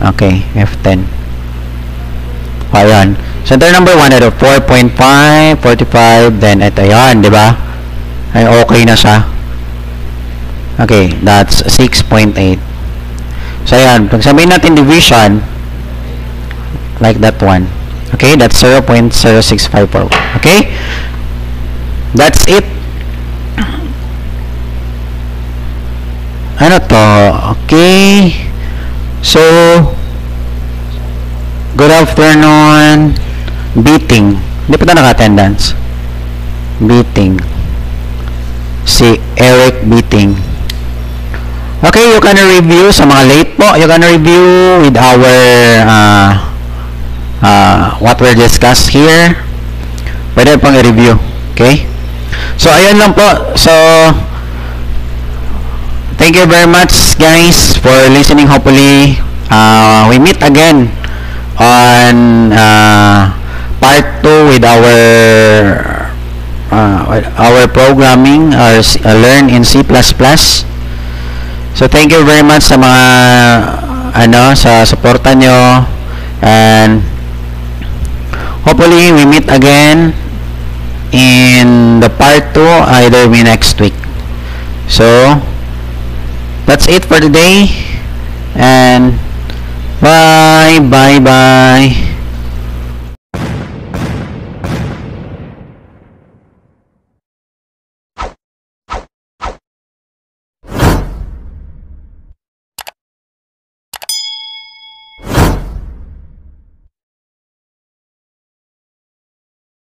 Okay, F ten. Ayan. Center number one, ito, four point five, forty-five, then ito, ayan, diba? Ay, okay na siya. Okay, that's six point eight. So, ayan, pag sabihin natin division, like that one. Okay, that's zero point zero six five four. Okay? That's it. Ano to? Okay. So, good afternoon. Beating. Hindi pa ito naka-attendance. Beating. Si Eric Beating. Okay, you can review sa mga late po. You can review with our uh, uh, what we're discussed here. Pwede pang i-review. Okay? So, ayun lang po. So, thank you very much, guys, for listening. Hopefully, uh, we meet again on uh, part two with our uh, our programming, our uh, learn in C plus plus. So, thank you very much sa mga ano sa suporta nyo, and hopefully we meet again in the part two either we next week. So, that's it for today, and bye, bye, bye.